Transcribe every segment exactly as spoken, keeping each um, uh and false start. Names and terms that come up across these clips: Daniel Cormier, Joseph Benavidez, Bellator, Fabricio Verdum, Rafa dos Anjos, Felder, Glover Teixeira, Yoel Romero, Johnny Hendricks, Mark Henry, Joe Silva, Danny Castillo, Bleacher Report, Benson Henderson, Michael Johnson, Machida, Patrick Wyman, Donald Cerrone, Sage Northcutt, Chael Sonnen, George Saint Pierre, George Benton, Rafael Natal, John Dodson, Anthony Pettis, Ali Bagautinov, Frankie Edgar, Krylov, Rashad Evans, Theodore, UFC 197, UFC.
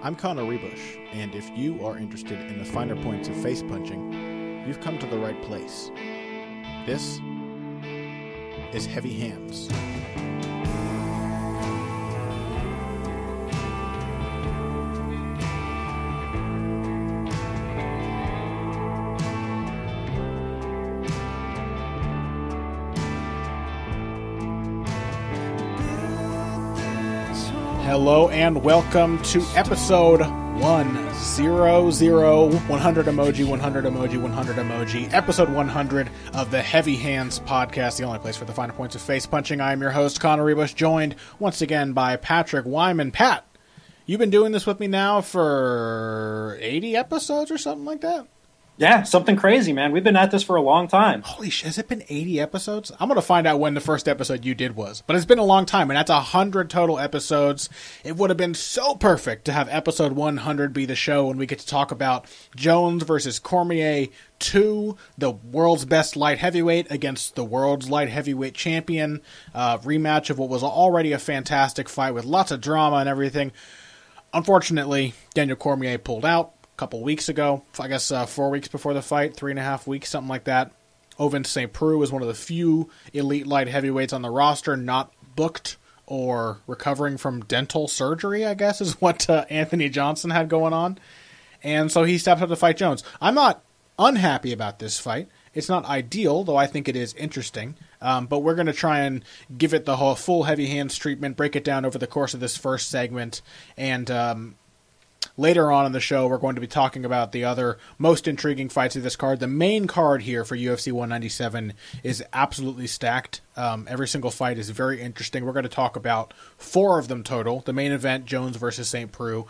I'm Connor Ruebusch, and if you are interested in the finer points of face punching, you've come to the right place. This is Heavy Hands. Hello and welcome to episode one hundred, one hundred emoji, one hundred emoji, one hundred emoji, episode one hundred of the Heavy Hands podcast, the only place for the finer points of face punching. I am your host, Connor Ruebusch, joined once again by Patrick Wyman. Pat, you've been doing this with me now for eighty episodes or something like that? Yeah, something crazy, man. We've been at this for a long time. Holy shit, has it been eighty episodes? I'm going to find out when the first episode you did was. But it's been a long time, and that's one hundred total episodes. It would have been so perfect to have episode one hundred be the show when we get to talk about Jones versus Cormier two, the world's best light heavyweight against the world's light heavyweight champion. Uh, rematch of what was already a fantastic fight with lots of drama and everything. Unfortunately, Daniel Cormier pulled out. Couple weeks ago, I guess uh, four weeks before the fight, three and a half weeks, something like that. Ovince Saint Preux is one of the few elite light heavyweights on the roster not booked or recovering from dental surgery, I guess, is what uh, Anthony Johnson had going on. And so he stepped up to fight Jones. I'm not unhappy about this fight. It's not ideal, though I think it is interesting. Um, but we're going to try and give it the whole full Heavy Hands treatment, break it down over the course of this first segment, and um later on in the show, we're going to be talking about the other most intriguing fights of this card. The main card here for U F C one ninety-seven is absolutely stacked. Um, every single fight is very interesting. We're going to talk about four of them total. The main event, Jones versus Saint Preux.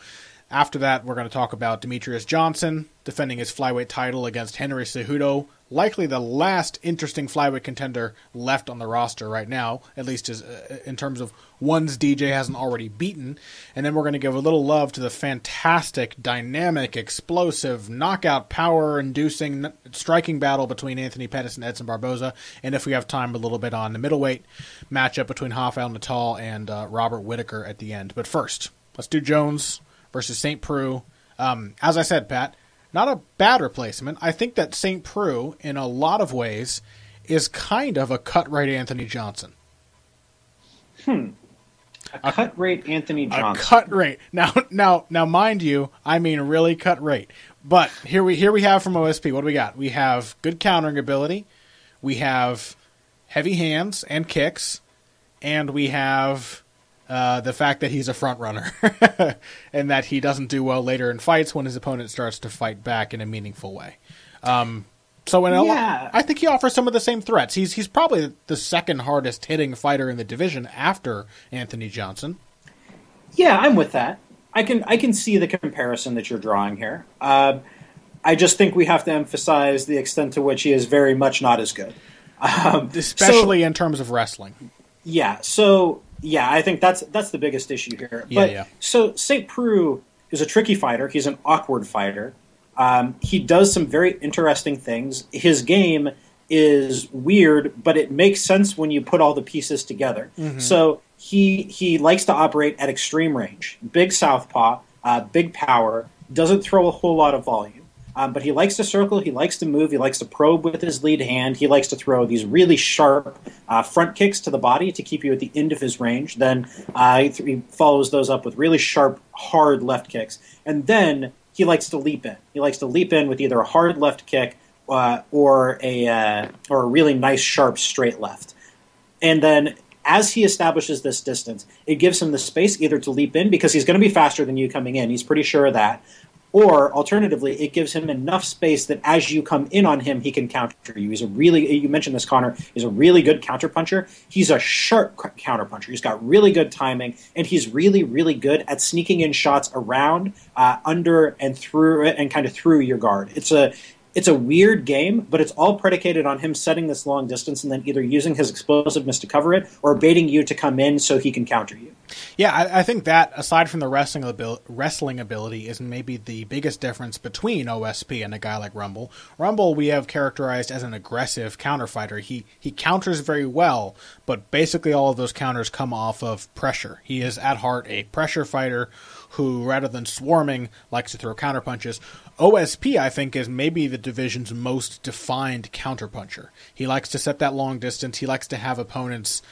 After that, we're going to talk about Demetrious Johnson defending his flyweight title against Henry Cejudo, likely the last interesting flyweight contender left on the roster right now, at least as, uh, in terms of ones D J hasn't already beaten. And then we're going to give a little love to the fantastic, dynamic, explosive, knockout power-inducing striking battle between Anthony Pettis and Edson Barboza. And if we have time, a little bit on the middleweight matchup between Rafael Natal and uh, Robert Whittaker at the end. But first, let's do Jones versus Saint Preux. Um, as I said, Pat, not a bad replacement. I think that Saint Preux, in a lot of ways, is kind of a cut-rate Anthony Johnson. Hmm. A, a cut-rate Anthony Johnson. A cut-rate. Now, now, now, mind you, I mean really cut-rate. But here we here we have from O S P, what do we got? We have good countering ability. We have heavy hands and kicks. And we have Uh, the fact that he's a front runner and that he doesn't do well later in fights when his opponent starts to fight back in a meaningful way. Um, so in a yeah. lot, I think he offers some of the same threats. He's he's probably the second hardest hitting fighter in the division after Anthony Johnson. Yeah, I'm with that. I can I can see the comparison that you're drawing here. Uh, I just think we have to emphasize the extent to which he is very much not as good, um, especially so, in terms of wrestling. Yeah. So. Yeah, I think that's that's the biggest issue here. Yeah, but, yeah. So Saint Preux is a tricky fighter. He's an awkward fighter. Um, he does some very interesting things. His game is weird, but it makes sense when you put all the pieces together. Mm-hmm. So he he likes to operate at extreme range. Big southpaw, uh, big power, doesn't throw a whole lot of volume. Um, but he likes to circle, he likes to move, he likes to probe with his lead hand, he likes to throw these really sharp uh, front kicks to the body to keep you at the end of his range. Then uh, he, th he follows those up with really sharp, hard left kicks. And then he likes to leap in. He likes to leap in with either a hard left kick uh, or, a, uh, or a really nice, sharp, straight left. And then as he establishes this distance, it gives him the space either to leap in, because he's going to be faster than you coming in, he's pretty sure of that. Or, alternatively, it gives him enough space that as you come in on him, he can counter you. He's a really, you mentioned this, Connor, he's a really good counterpuncher. He's a sharp counterpuncher. He's got really good timing, and he's really, really good at sneaking in shots around, uh, under, and through, and kind of through your guard. It's a, it's a weird game, but it's all predicated on him setting this long distance and then either using his explosiveness to cover it or baiting you to come in so he can counter you. Yeah, I, I think that, aside from the wrestling abil- wrestling ability, is maybe the biggest difference between O S P and a guy like Rumble. Rumble we have characterized as an aggressive counterfighter. He he counters very well, but basically all of those counters come off of pressure. He is at heart a pressure fighter who, rather than swarming, likes to throw counterpunches. O S P, I think, is maybe the division's most defined counterpuncher. He likes to set that long distance. He likes to have opponents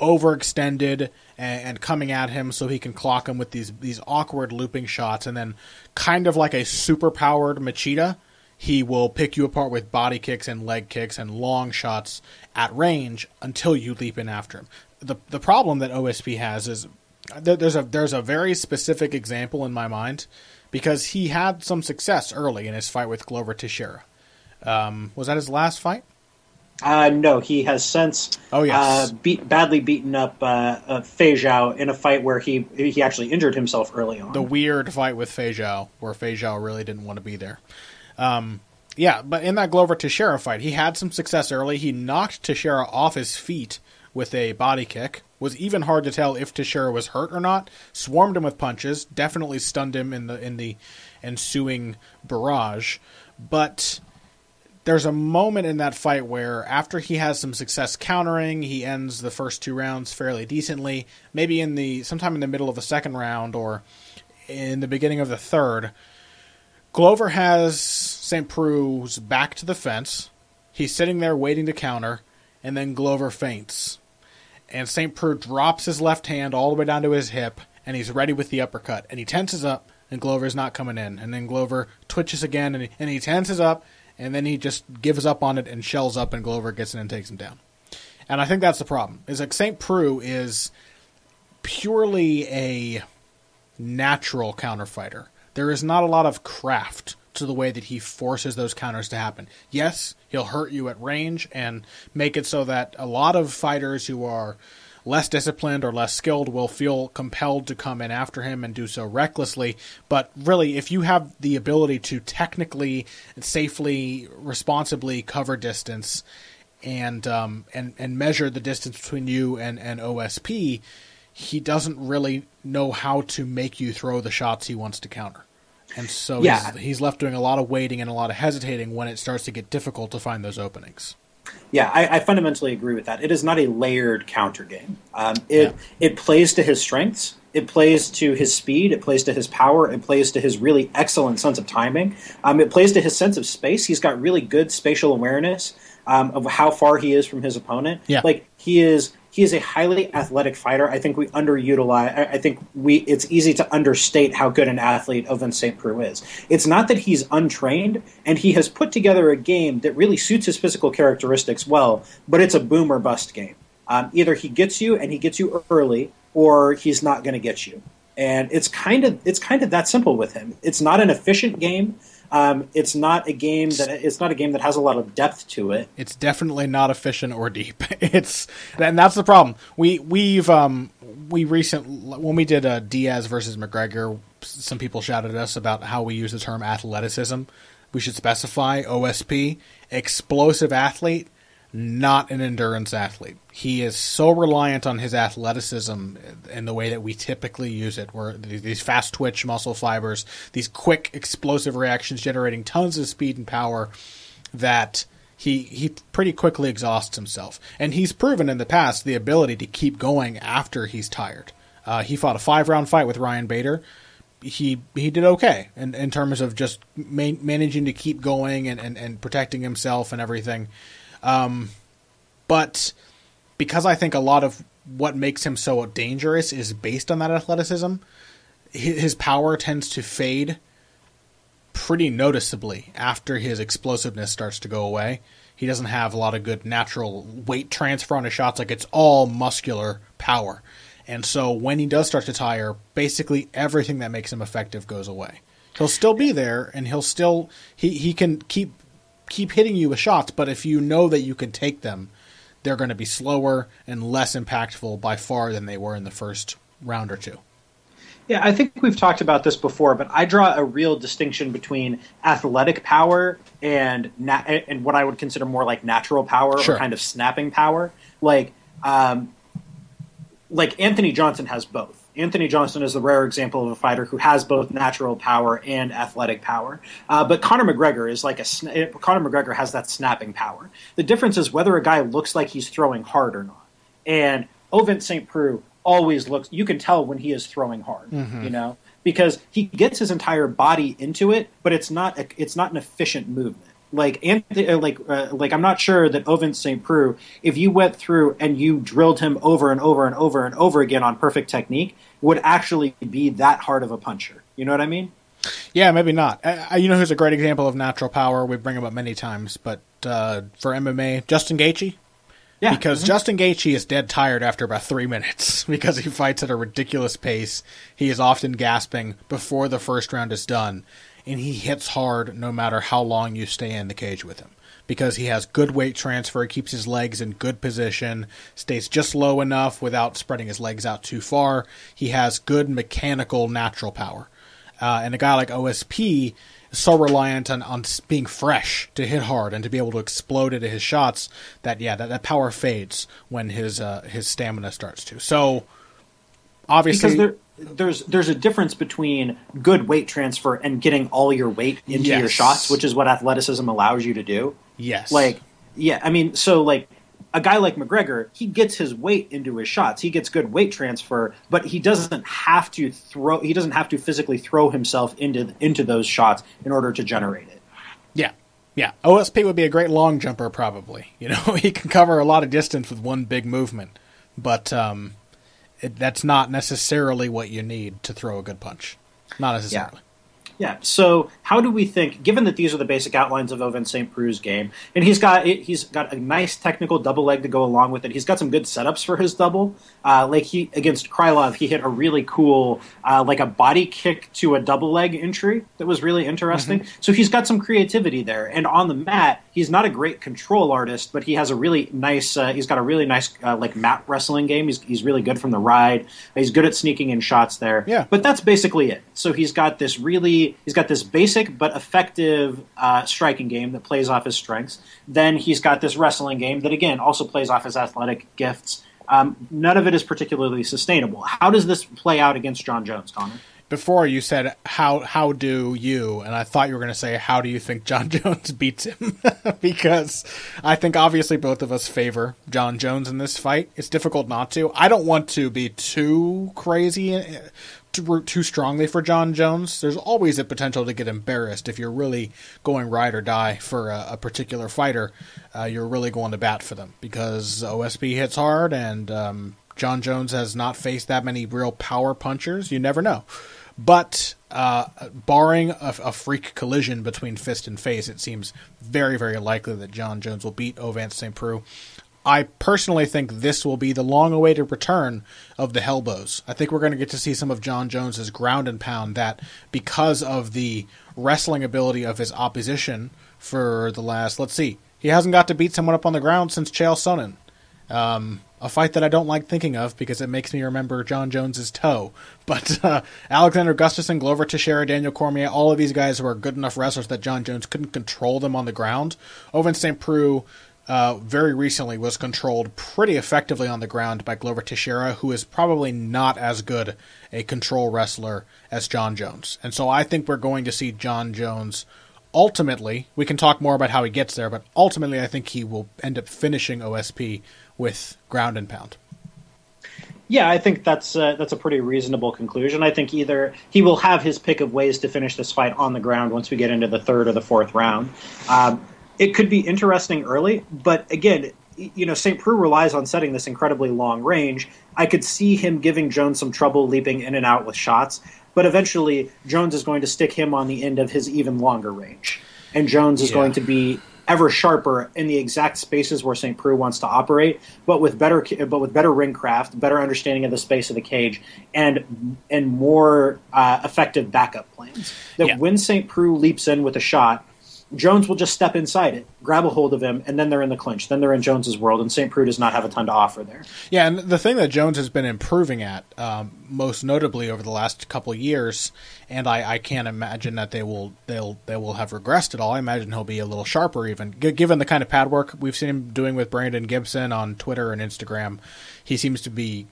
overextended and coming at him so he can clock him with these these awkward looping shots, and then kind of like a super-powered Machida, he will pick you apart with body kicks and leg kicks and long shots at range until you leap in after him. The the problem that O S P has is there's a there's a very specific example in my mind, because he had some success early in his fight with Glover Teixeira. Um, was that his last fight? Uh, no, he has since oh, yes. uh, beat, badly beaten up uh, uh, Fei Zhao in a fight where he he actually injured himself early on. The weird fight with Fei Zhao, where Fei Zhao really didn't want to be there. Um, yeah, but in that Glover Teixeira fight, he had some success early. He knocked Teixeira off his feet with a body kick. Was even hard to tell if Teixeira was hurt or not. Swarmed him with punches. Definitely stunned him in the in the ensuing barrage. But there's a moment in that fight where, after he has some success countering, he ends the first two rounds fairly decently. Maybe in the sometime in the middle of the second round or in the beginning of the third, Glover has Saint Preux's back to the fence. He's sitting there waiting to counter, and then Glover feints. And Saint Preux drops his left hand all the way down to his hip, and he's ready with the uppercut. And he tenses up, and Glover's not coming in. And then Glover twitches again, and he, and he tenses up, and then he just gives up on it and shells up, and Glover gets in and takes him down. And I think that's the problem. Is like Saint Preux is purely a natural counterfighter. There is not a lot of craft to the way that he forces those counters to happen. Yes, he'll hurt you at range and make it so that a lot of fighters who are less disciplined or less skilled will feel compelled to come in after him and do so recklessly. But really, if you have the ability to technically, safely, responsibly cover distance and um, and, and measure the distance between you and, and O S P, he doesn't really know how to make you throw the shots he wants to counter. And so yeah. he's, he's left doing a lot of waiting and a lot of hesitating when it starts to get difficult to find those openings. Yeah, I, I fundamentally agree with that. It is not a layered counter game. Um, it, yeah. it plays to his strengths. It plays to his speed. It plays to his power. It plays to his really excellent sense of timing. Um, it plays to his sense of space. He's got really good spatial awareness um, of how far he is from his opponent. Yeah. Like he is... He is a highly athletic fighter. I think we underutilize. I think we. It's easy to understate how good an athlete Ovince Saint Preux is. It's not that he's untrained, and he has put together a game that really suits his physical characteristics well. But it's a boom or bust game. Um, either he gets you, and he gets you early, or he's not going to get you. And it's kind of it's kind of that simple with him. It's not an efficient game. Um, it's not a game that it's not a game that has a lot of depth to it. It's definitely not efficient or deep. It's and that's the problem. We we've um, we recent when we did uh, Diaz versus McGregor, some people shouted at us about how we use the term athleticism. We should specify O S P, explosive athlete, not an endurance athlete. He is so reliant on his athleticism in the way that we typically use it, where these fast twitch muscle fibers, these quick explosive reactions generating tons of speed and power, that he he pretty quickly exhausts himself. And he's proven in the past the ability to keep going after he's tired. Uh, he fought a five-round fight with Ryan Bader. He he did okay in, in terms of just ma- managing to keep going and, and, and protecting himself and everything. Um, but... Because I think a lot of what makes him so dangerous is based on that athleticism, his power tends to fade pretty noticeably after his explosiveness starts to go away. He doesn't have a lot of good natural weight transfer on his shots. Like, it's all muscular power. And so when he does start to tire, basically everything that makes him effective goes away. He'll still be there, and he'll still he, he can keep keep hitting you with shots, but if you know that you can take them, they're going to be slower and less impactful by far than they were in the first round or two. Yeah, I think we've talked about this before, but I draw a real distinction between athletic power and na and what I would consider more like natural power, sure, or kind of snapping power. Like, um, like Anthony Johnson has both. Anthony Johnson is the rare example of a fighter who has both natural power and athletic power. Uh, but Conor McGregor is like a Conor McGregor has that snapping power. The difference is whether a guy looks like he's throwing hard or not. And Ovince Saint Preux always looks, you can tell when he is throwing hard, mm-hmm, you know, because he gets his entire body into it, but it's not a, it's not an efficient movement. Like Anthony, like uh, like I'm not sure that Ovince Saint Preux, if you went through and you drilled him over and over and over and over again on perfect technique, would actually be that hard of a puncher. You know what I mean? Yeah, maybe not. I, you know who's a great example of natural power? We bring him up many times, but uh, for M M A, Justin Gaethje. Yeah, because mm-hmm. Justin Gaethje is dead tired after about three minutes because he fights at a ridiculous pace. He is often gasping before the first round is done, and he hits hard no matter how long you stay in the cage with him because he has good weight transfer, keeps his legs in good position, stays just low enough without spreading his legs out too far. He has good mechanical natural power. Uh, and a guy like O S P is so reliant on, on being fresh to hit hard and to be able to explode into his shots that, yeah, that, that power fades when his uh, his stamina starts to. So, obviously... Because there, there's, there's a difference between good weight transfer and getting all your weight into yes. your shots, which is what athleticism allows you to do. Yes. Like, yeah, I mean, so, like, a guy like McGregor, he gets his weight into his shots. He gets good weight transfer, but he doesn't have to throw. He doesn't have to physically throw himself into into those shots in order to generate it. Yeah, yeah. O S P would be a great long jumper, probably. You know, he can cover a lot of distance with one big movement, but um, it, that's not necessarily what you need to throw a good punch. Not necessarily. Yeah. Yeah, so how do we think, given that these are the basic outlines of Ovince Saint Preux's game, and he's got he's got a nice technical double leg to go along with it. He's got some good setups for his double. Uh, like he against Krylov, he hit a really cool, uh, like a body kick to a double leg entry that was really interesting. Mm-hmm. So he's got some creativity there. And on the mat, he's not a great control artist, but he has a really nice, uh, he's got a really nice uh, like mat wrestling game. He's, he's really good from the ride. He's good at sneaking in shots there. Yeah. But that's basically it. So he's got this really, He's got this basic but effective uh, striking game that plays off his strengths. Then he's got this wrestling game that, again, also plays off his athletic gifts. Um, none of it is particularly sustainable. How does this play out against Jon Jones, Connor? Before you said, how how do you, and I thought you were going to say, how do you think Jon Jones beats him? Because I think obviously both of us favor Jon Jones in this fight. It's difficult not to. I don't want to be too crazy and to root too strongly for Jon Jones. There's always a potential to get embarrassed if you're really going ride or die for a, a particular fighter. Uh, you're really going to bat for them because O S P hits hard and um, Jon Jones has not faced that many real power punchers. You never know. But uh, barring a, a freak collision between fist and face, it seems very, very likely that Jon Jones will beat Ovince Saint Preux. I personally think this will be the long-awaited return of the Hellbows. I think we're going to get to see some of Jon Jones's ground and pound that, because of the wrestling ability of his opposition for the last, let's see, he hasn't got to beat someone up on the ground since Chael Sonnen. Um, a fight that I don't like thinking of because it makes me remember Jon Jones's toe. But uh, Alexander Gustafsson, Glover Teixeira, Daniel Cormier, all of these guys who are good enough wrestlers that Jon Jones couldn't control them on the ground. Ovince Saint Preux, Uh, very recently, was controlled pretty effectively on the ground by Glover Teixeira, who is probably not as good a control wrestler as Jon Jones. And so I think we're going to see Jon Jones ultimately, we can talk more about how he gets there, but ultimately I think he will end up finishing O S P with ground and pound. Yeah, I think that's uh, that's a pretty reasonable conclusion. I think either he will have his pick of ways to finish this fight on the ground once we get into the third or the fourth round. Um, It could be interesting early, but again, you know, Saint Preux relies on setting this incredibly long range. I could see him giving Jones some trouble leaping in and out with shots, but eventually Jones is going to stick him on the end of his even longer range. And Jones is yeah. going to be ever sharper in the exact spaces where Saint Preux wants to operate, but with better but with better ring craft, better understanding of the space of the cage, and and more uh, effective backup plans. That yeah. when Saint Preux leaps in with a shot, Jones will just step inside it, grab a hold of him, and then they're in the clinch. Then they're in Jones's world, and Saint Preux does not have a ton to offer there. Yeah, and the thing that Jones has been improving at, um, most notably over the last couple of years, and I, I can't imagine that they will they'll they will have regressed at all. I imagine he'll be a little sharper, even G- given the kind of pad work we've seen him doing with Brandon Gibson on Twitter and Instagram. He seems to be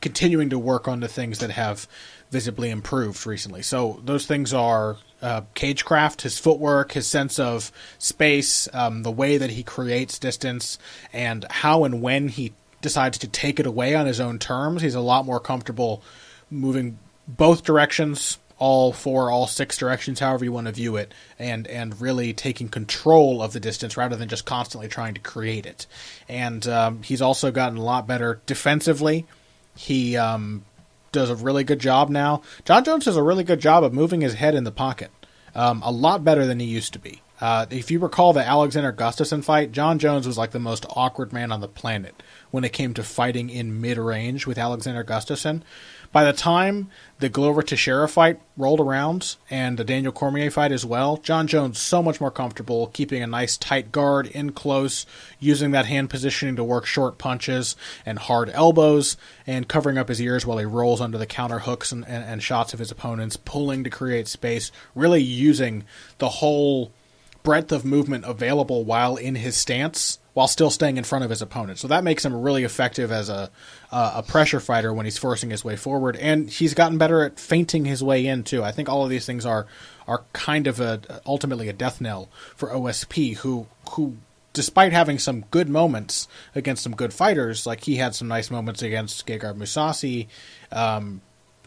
continuing to work on the things that have visibly improved recently. So those things are uh, cagecraft, his footwork, his sense of space, um, the way that he creates distance, and how and when he decides to take it away on his own terms. He's a lot more comfortable moving both directions, all four, all six directions, however you want to view it, and and really taking control of the distance rather than just constantly trying to create it. And um, he's also gotten a lot better defensively. He um, does a really good job now. Jon Jones does a really good job of moving his head in the pocket, um, a lot better than he used to be. Uh, if you recall the Alexander Gustafsson fight, Jon Jones was like the most awkward man on the planet when it came to fighting in mid-range with Alexander Gustafsson. By the time the Glover Teixeira fight rolled around and the Daniel Cormier fight as well, Jon Jones so much more comfortable keeping a nice tight guard in close, using that hand positioning to work short punches and hard elbows, and covering up his ears while he rolls under the counter hooks and, and, and shots of his opponents, pulling to create space, really using the whole breadth of movement available while in his stance, while still staying in front of his opponent. So that makes him really effective as a uh, a pressure fighter when he's forcing his way forward. And he's gotten better at feinting his way in, too. I think all of these things are are kind of a ultimately a death knell for O S P, who who, despite having some good moments against some good fighters, like he had some nice moments against Gegard Mousasi. Um,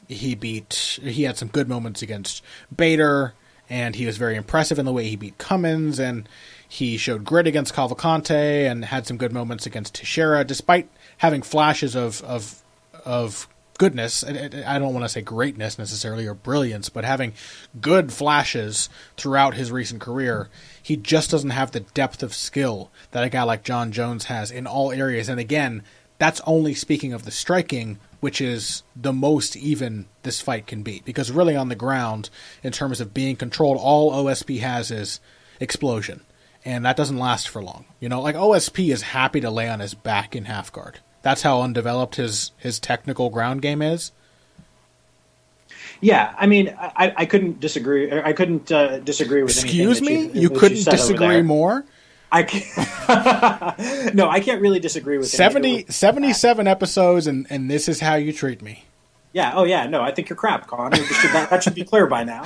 he beat he had some good moments against Bader, and he was very impressive in the way he beat Cummins, and he showed grit against Cavalcante and had some good moments against Teixeira, despite having flashes of of, of goodness. I don't want to say greatness necessarily or brilliance, but having good flashes throughout his recent career. He just doesn't have the depth of skill that a guy like Jon Jones has in all areas. And again, that's only speaking of the striking, which is the most even this fight can be. Because really on the ground, in terms of being controlled, all O S P has is explosion. And that doesn't last for long. You know, like O S P is happy to lay on his back in half guard. That's how undeveloped his, his technical ground game is. Yeah, I mean, I, I couldn't disagree. I couldn't uh, disagree with anything. Excuse me? You, you couldn't you disagree more? I can't. No, I can't really disagree with seventy seventy-seven episodes, and, and this is how you treat me. Yeah, oh yeah, no, I think you're crap, Connor. That, that should be clear by now.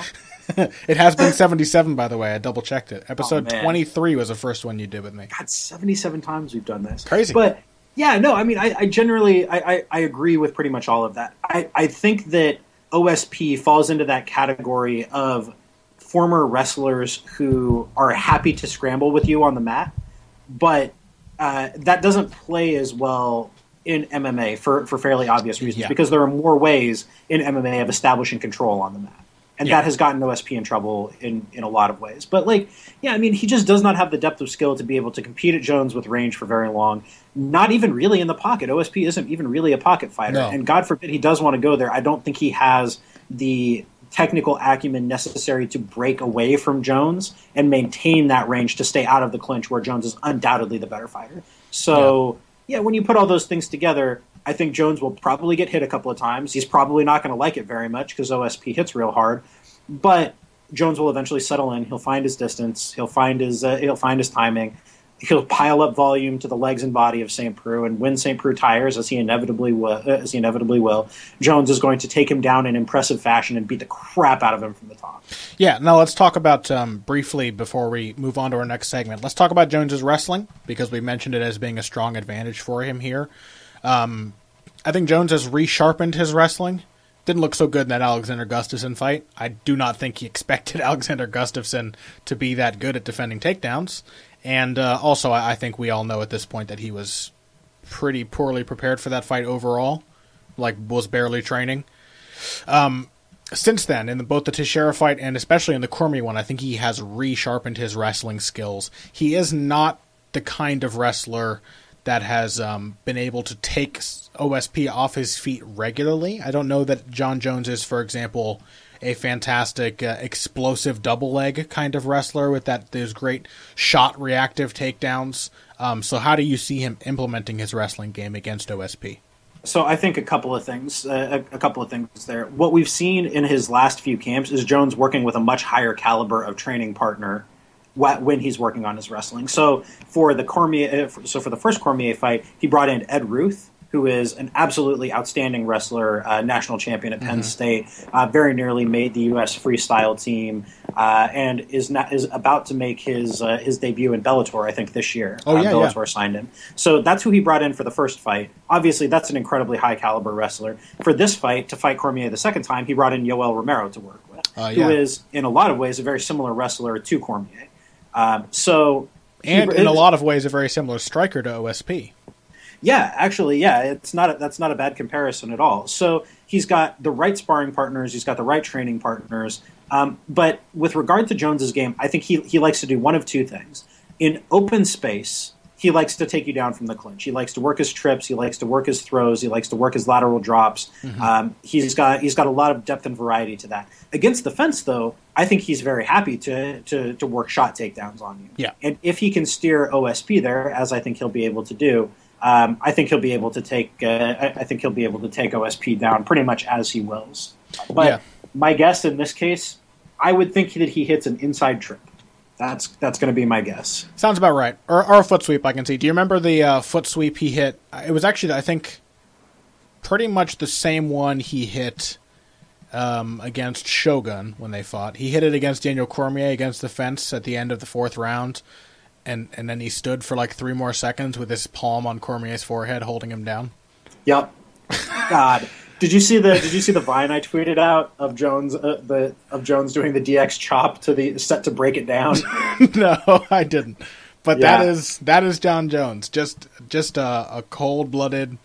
It has been seventy-seven, by the way. I double checked it. Episode oh, twenty-three was the first one you did with me. God, seventy-seven times we've done this. Crazy. But yeah, no, I mean, I, I generally, I, I, I agree with pretty much all of that. I, I think that O S P falls into that category of former wrestlers who are happy to scramble with you on the mat, but uh, that doesn't play as well in M M A for, for fairly obvious reasons, yeah. Because there are more ways in M M A of establishing control on the mat. And yeah. That has gotten O S P in trouble in, in a lot of ways. But, like, yeah, I mean, he just does not have the depth of skill to be able to compete at Jones with range for very long. Not even really in the pocket. O S P isn't even really a pocket fighter. No. And God forbid he does want to go there. I don't think he has the technical acumen necessary to break away from Jones and maintain that range to stay out of the clinch where Jones is undoubtedly the better fighter. So, yeah, yeah when you put all those things together, I think Jones will probably get hit a couple of times. He's probably not going to like it very much because O S P hits real hard. But Jones will eventually settle in. He'll find his distance. He'll find his uh, he'll find his timing. He'll pile up volume to the legs and body of Saint Preux, and when Saint Preux tires, as he inevitably will, uh, as he inevitably will, Jones is going to take him down in impressive fashion and beat the crap out of him from the top. Yeah. Now let's talk about um, briefly before we move on to our next segment. Let's talk about Jones's wrestling, because we mentioned it as being a strong advantage for him here. Um, I think Jones has resharpened his wrestling. Didn't look so good in that Alexander Gustafsson fight. I do not think he expected Alexander Gustafsson to be that good at defending takedowns. And uh, also, I, I think we all know at this point that he was pretty poorly prepared for that fight overall. Like, was barely training. Um, since then, in the, both the Teixeira fight and especially in the Cormier one, I think he has resharpened his wrestling skills. He is not the kind of wrestler that has um, been able to take O S P off his feet regularly. I don't know that Jon Jones is, for example, a fantastic uh, explosive double leg kind of wrestler with that those great shot reactive takedowns. Um, so how do you see him implementing his wrestling game against O S P? So I think a couple of things, uh, a couple of things there. What we've seen in his last few camps is Jones working with a much higher caliber of training partner when he's working on his wrestling. So for the Cormier, so for the first Cormier fight, he brought in Ed Ruth, who is an absolutely outstanding wrestler, uh, national champion at Penn mm-hmm. State, uh, very nearly made the U S freestyle team, uh, and is not, is about to make his uh, his debut in Bellator, I think, this year. Oh, uh, yeah, Bellator yeah. signed him. So that's who he brought in for the first fight. Obviously, that's an incredibly high-caliber wrestler. For this fight, to fight Cormier the second time, he brought in Yoel Romero to work with, uh, yeah. who is, in a lot of ways, a very similar wrestler to Cormier. Um, so and he, in it, a lot of ways, a very similar striker to O S P. Yeah, actually, yeah, it's not a, that's not a bad comparison at all. So he's got the right sparring partners, he's got the right training partners. Um, but with regard to Jones's game, I think he he likes to do one of two things. In open space, he likes to take you down from the clinch. He likes to work his trips. He likes to work his throws. He likes to work his lateral drops. Mm-hmm. Um, he's got he's got a lot of depth and variety to that. Against the fence, though, I think he's very happy to to, to work shot takedowns on you. Yeah. And if he can steer O S P there, as I think he'll be able to do, um, I think he'll be able to take uh, I think he'll be able to take O S P down pretty much as he wills. But yeah. my guess in this case, I would think that he hits an inside trip. That's that's going to be my guess. Sounds about right. Or, or a foot sweep, I can see. Do you remember the uh, foot sweep he hit? It was actually, I think, pretty much the same one he hit um, against Shogun when they fought. He hit it against Daniel Cormier against the fence at the end of the fourth round, and, and then he stood for like three more seconds with his palm on Cormier's forehead holding him down. Yep. God. Did you see the Did you see the Vine I tweeted out of Jones uh, the of Jones doing the D X chop to the set to break it down? No, I didn't. But yeah. that is that is Jon Jones, just just a, a cold blooded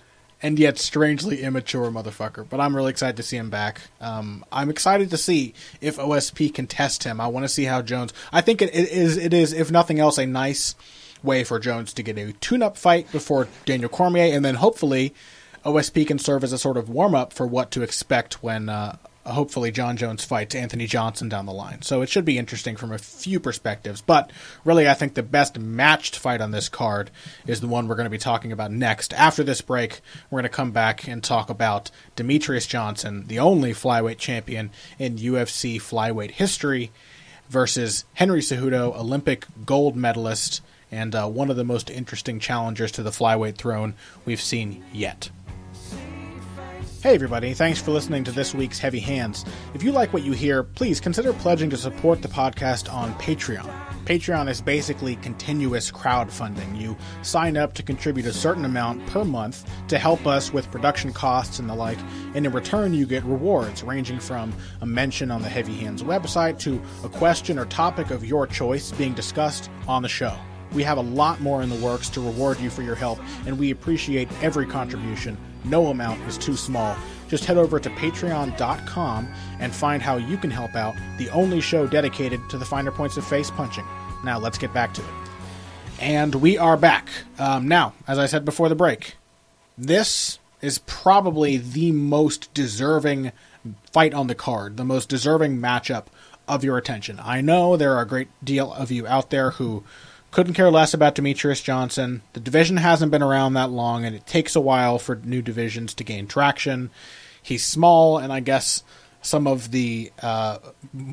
and yet strangely immature motherfucker. But I'm really excited to see him back. Um, I'm excited to see if O S P can test him. I want to see how Jones. I think it, it is it is if nothing else a nice way for Jones to get a tune-up fight before Daniel Cormier, and then hopefully O S P can serve as a sort of warm-up for what to expect when uh, hopefully Jon Jones fights Anthony Johnson down the line. So it should be interesting from a few perspectives. But really, I think the best matched fight on this card is the one we're going to be talking about next. After this break, we're going to come back and talk about Demetrious Johnson, the only flyweight champion in U F C flyweight history, versus Henry Cejudo, Olympic gold medalist, and uh, one of the most interesting challengers to the flyweight throne we've seen yet. Hey everybody, thanks for listening to this week's Heavy Hands. If you like what you hear, please consider pledging to support the podcast on Patreon. Patreon is basically continuous crowdfunding. You sign up to contribute a certain amount per month to help us with production costs and the like, and in return you get rewards ranging from a mention on the Heavy Hands website to a question or topic of your choice being discussed on the show. We have a lot more in the works to reward you for your help, and we appreciate every contribution. No amount is too small. Just head over to patreon dot com and find how you can help out, the only show dedicated to the finer points of face punching. Now let's get back to it. And we are back. Um, now, as I said before the break, this is probably the most deserving fight on the card, the most deserving matchup of your attention. I know there are a great deal of you out there who couldn't care less about Demetrious Johnson. The division hasn't been around that long, and it takes a while for new divisions to gain traction. He's small, and I guess some of the uh,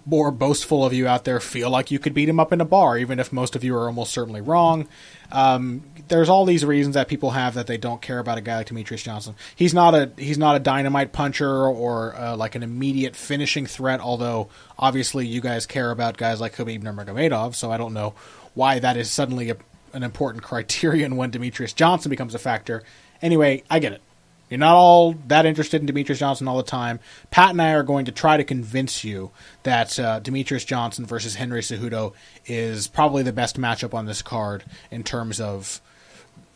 more boastful of you out there feel like you could beat him up in a bar, even if most of you are almost certainly wrong. Um, there's all these reasons that people have that they don't care about a guy like Demetrious Johnson. He's not a he's not a dynamite puncher or uh, like an immediate finishing threat, although obviously you guys care about guys like Khabib Nurmagomedov, so I don't know why that is suddenly a, an important criterion when Demetrious Johnson becomes a factor. Anyway, I get it. You're not all that interested in Demetrious Johnson all the time. Pat and I are going to try to convince you that uh, Demetrious Johnson versus Henry Cejudo is probably the best matchup on this card in terms of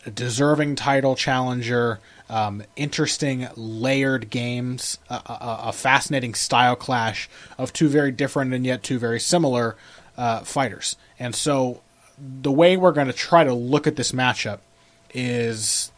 a deserving title challenger, um, interesting layered games, a, a, a fascinating style clash of two very different and yet two very similar uh, fighters. And so the way we're going to try to look at this matchup is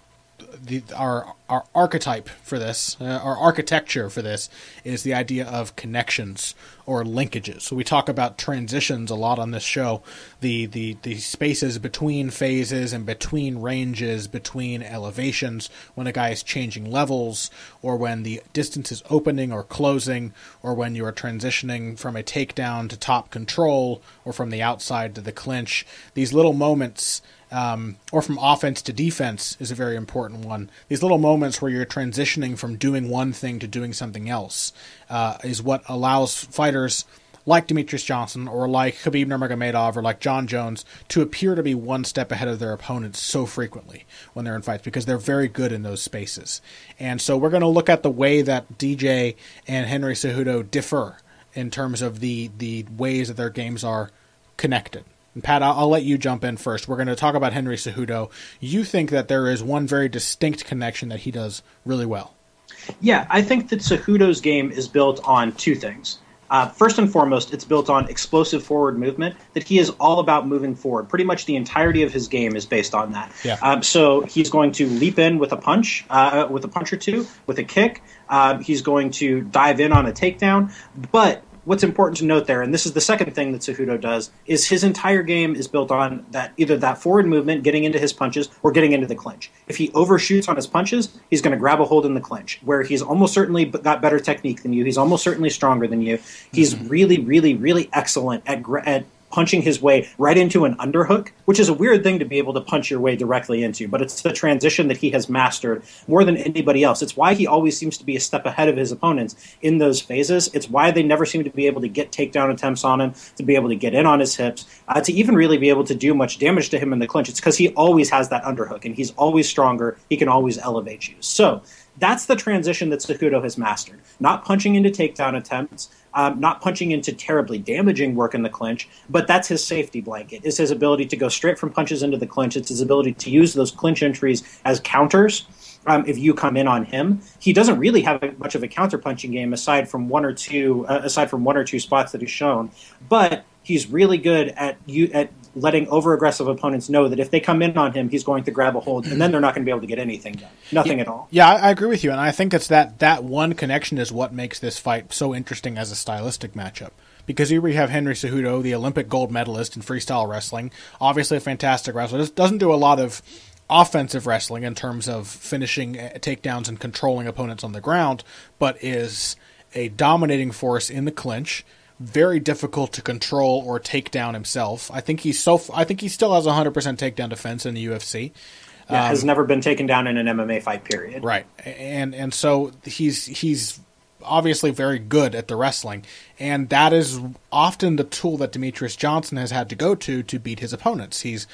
the, our our archetype for this, uh, our architecture for this, is the idea of connections or linkages. So we talk about transitions a lot on this show, the the the spaces between phases and between ranges, between elevations, when a guy is changing levels, or when the distance is opening or closing, or when you are transitioning from a takedown to top control, or from the outside to the clinch. These little moments. Um, or from offense to defense is a very important one. These little moments where you're transitioning from doing one thing to doing something else uh, is what allows fighters like Demetrious Johnson or like Khabib Nurmagomedov or like Jon Jones to appear to be one step ahead of their opponents so frequently when they're in fights, because they're very good in those spaces. And so we're going to look at the way that D J and Henry Cejudo differ in terms of the, the ways that their games are connected. And Pat, I'll, I'll let you jump in first. We're going to talk about Henry Cejudo. You think that there is one very distinct connection that he does really well. Yeah, I think that Cejudo's game is built on two things. Uh, first and foremost, it's built on explosive forward movement, that he is all about moving forward. Pretty much the entirety of his game is based on that. Yeah. Um, so he's going to leap in with a punch, uh, with a punch or two, with a kick. Uh, he's going to dive in on a takedown. But what's important to note there, and this is the second thing that Cejudo does, is his entire game is built on that either that forward movement, getting into his punches, or getting into the clinch. If he overshoots on his punches, he's going to grab a hold in the clinch, where he's almost certainly got better technique than you. He's almost certainly stronger than you. He's mm-hmm. really, really, really excellent at, at punching his way right into an underhook, which is a weird thing to be able to punch your way directly into, but it's the transition that he has mastered more than anybody else. It's why he always seems to be a step ahead of his opponents in those phases. It's why they never seem to be able to get takedown attempts on him, to be able to get in on his hips, uh, to even really be able to do much damage to him in the clinch. It's because he always has that underhook, and he's always stronger. He can always elevate you. So that's the transition that Cejudo has mastered. Not punching into takedown attempts, um, not punching into terribly damaging work in the clinch, but that's his safety blanket. It's his ability to go straight from punches into the clinch. It's his ability to use those clinch entries as counters. Um, if you come in on him, he doesn't really have a, much of a counter-punching game aside from one or two, uh, aside from one or two spots that he's shown. But he's really good at you at letting over-aggressive opponents know that if they come in on him, he's going to grab a hold, and then they're not going to be able to get anything done. Nothing yeah, at all. Yeah, I, I agree with you, and I think it's that, that one connection is what makes this fight so interesting as a stylistic matchup. Because here we have Henry Cejudo, the Olympic gold medalist in freestyle wrestling, obviously a fantastic wrestler. Doesn't do a lot of offensive wrestling in terms of finishing takedowns and controlling opponents on the ground, but is a dominating force in the clinch. Very difficult to control or take down himself. I think he's so. I think he still has one hundred percent takedown defense in the U F C. Yeah, um, has never been taken down in an M M A fight. Period. Right, and and so he's he's obviously very good at the wrestling, and that is often the tool that Demetrious Johnson has had to go to to beat his opponents. He's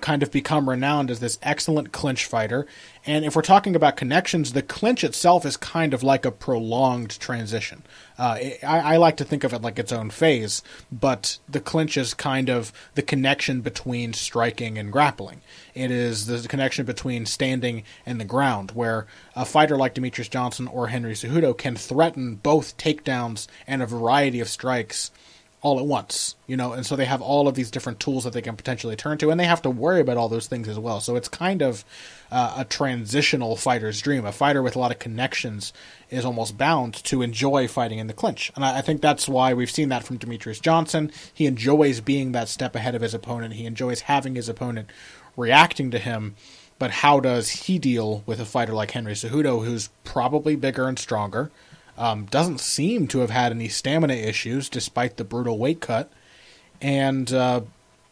kind of become renowned as this excellent clinch fighter, and if we're talking about connections, the clinch itself is kind of like a prolonged transition. Uh, it, I, I like to think of it like its own phase, but the clinch is kind of the connection between striking and grappling. It is the connection between standing and the ground, where a fighter like Demetrious Johnson or Henry Cejudo can threaten both takedowns and a variety of strikes all at once, you know, and so they have all of these different tools that they can potentially turn to, and they have to worry about all those things as well. So it's kind of uh, a transitional fighter's dream. A fighter with a lot of connections is almost bound to enjoy fighting in the clinch. And I, I think that's why we've seen that from Demetrious Johnson. He enjoys being that step ahead of his opponent. He enjoys having his opponent reacting to him. But how does he deal with a fighter like Henry Cejudo, who's probably bigger and stronger, Um, doesn't seem to have had any stamina issues despite the brutal weight cut, and uh,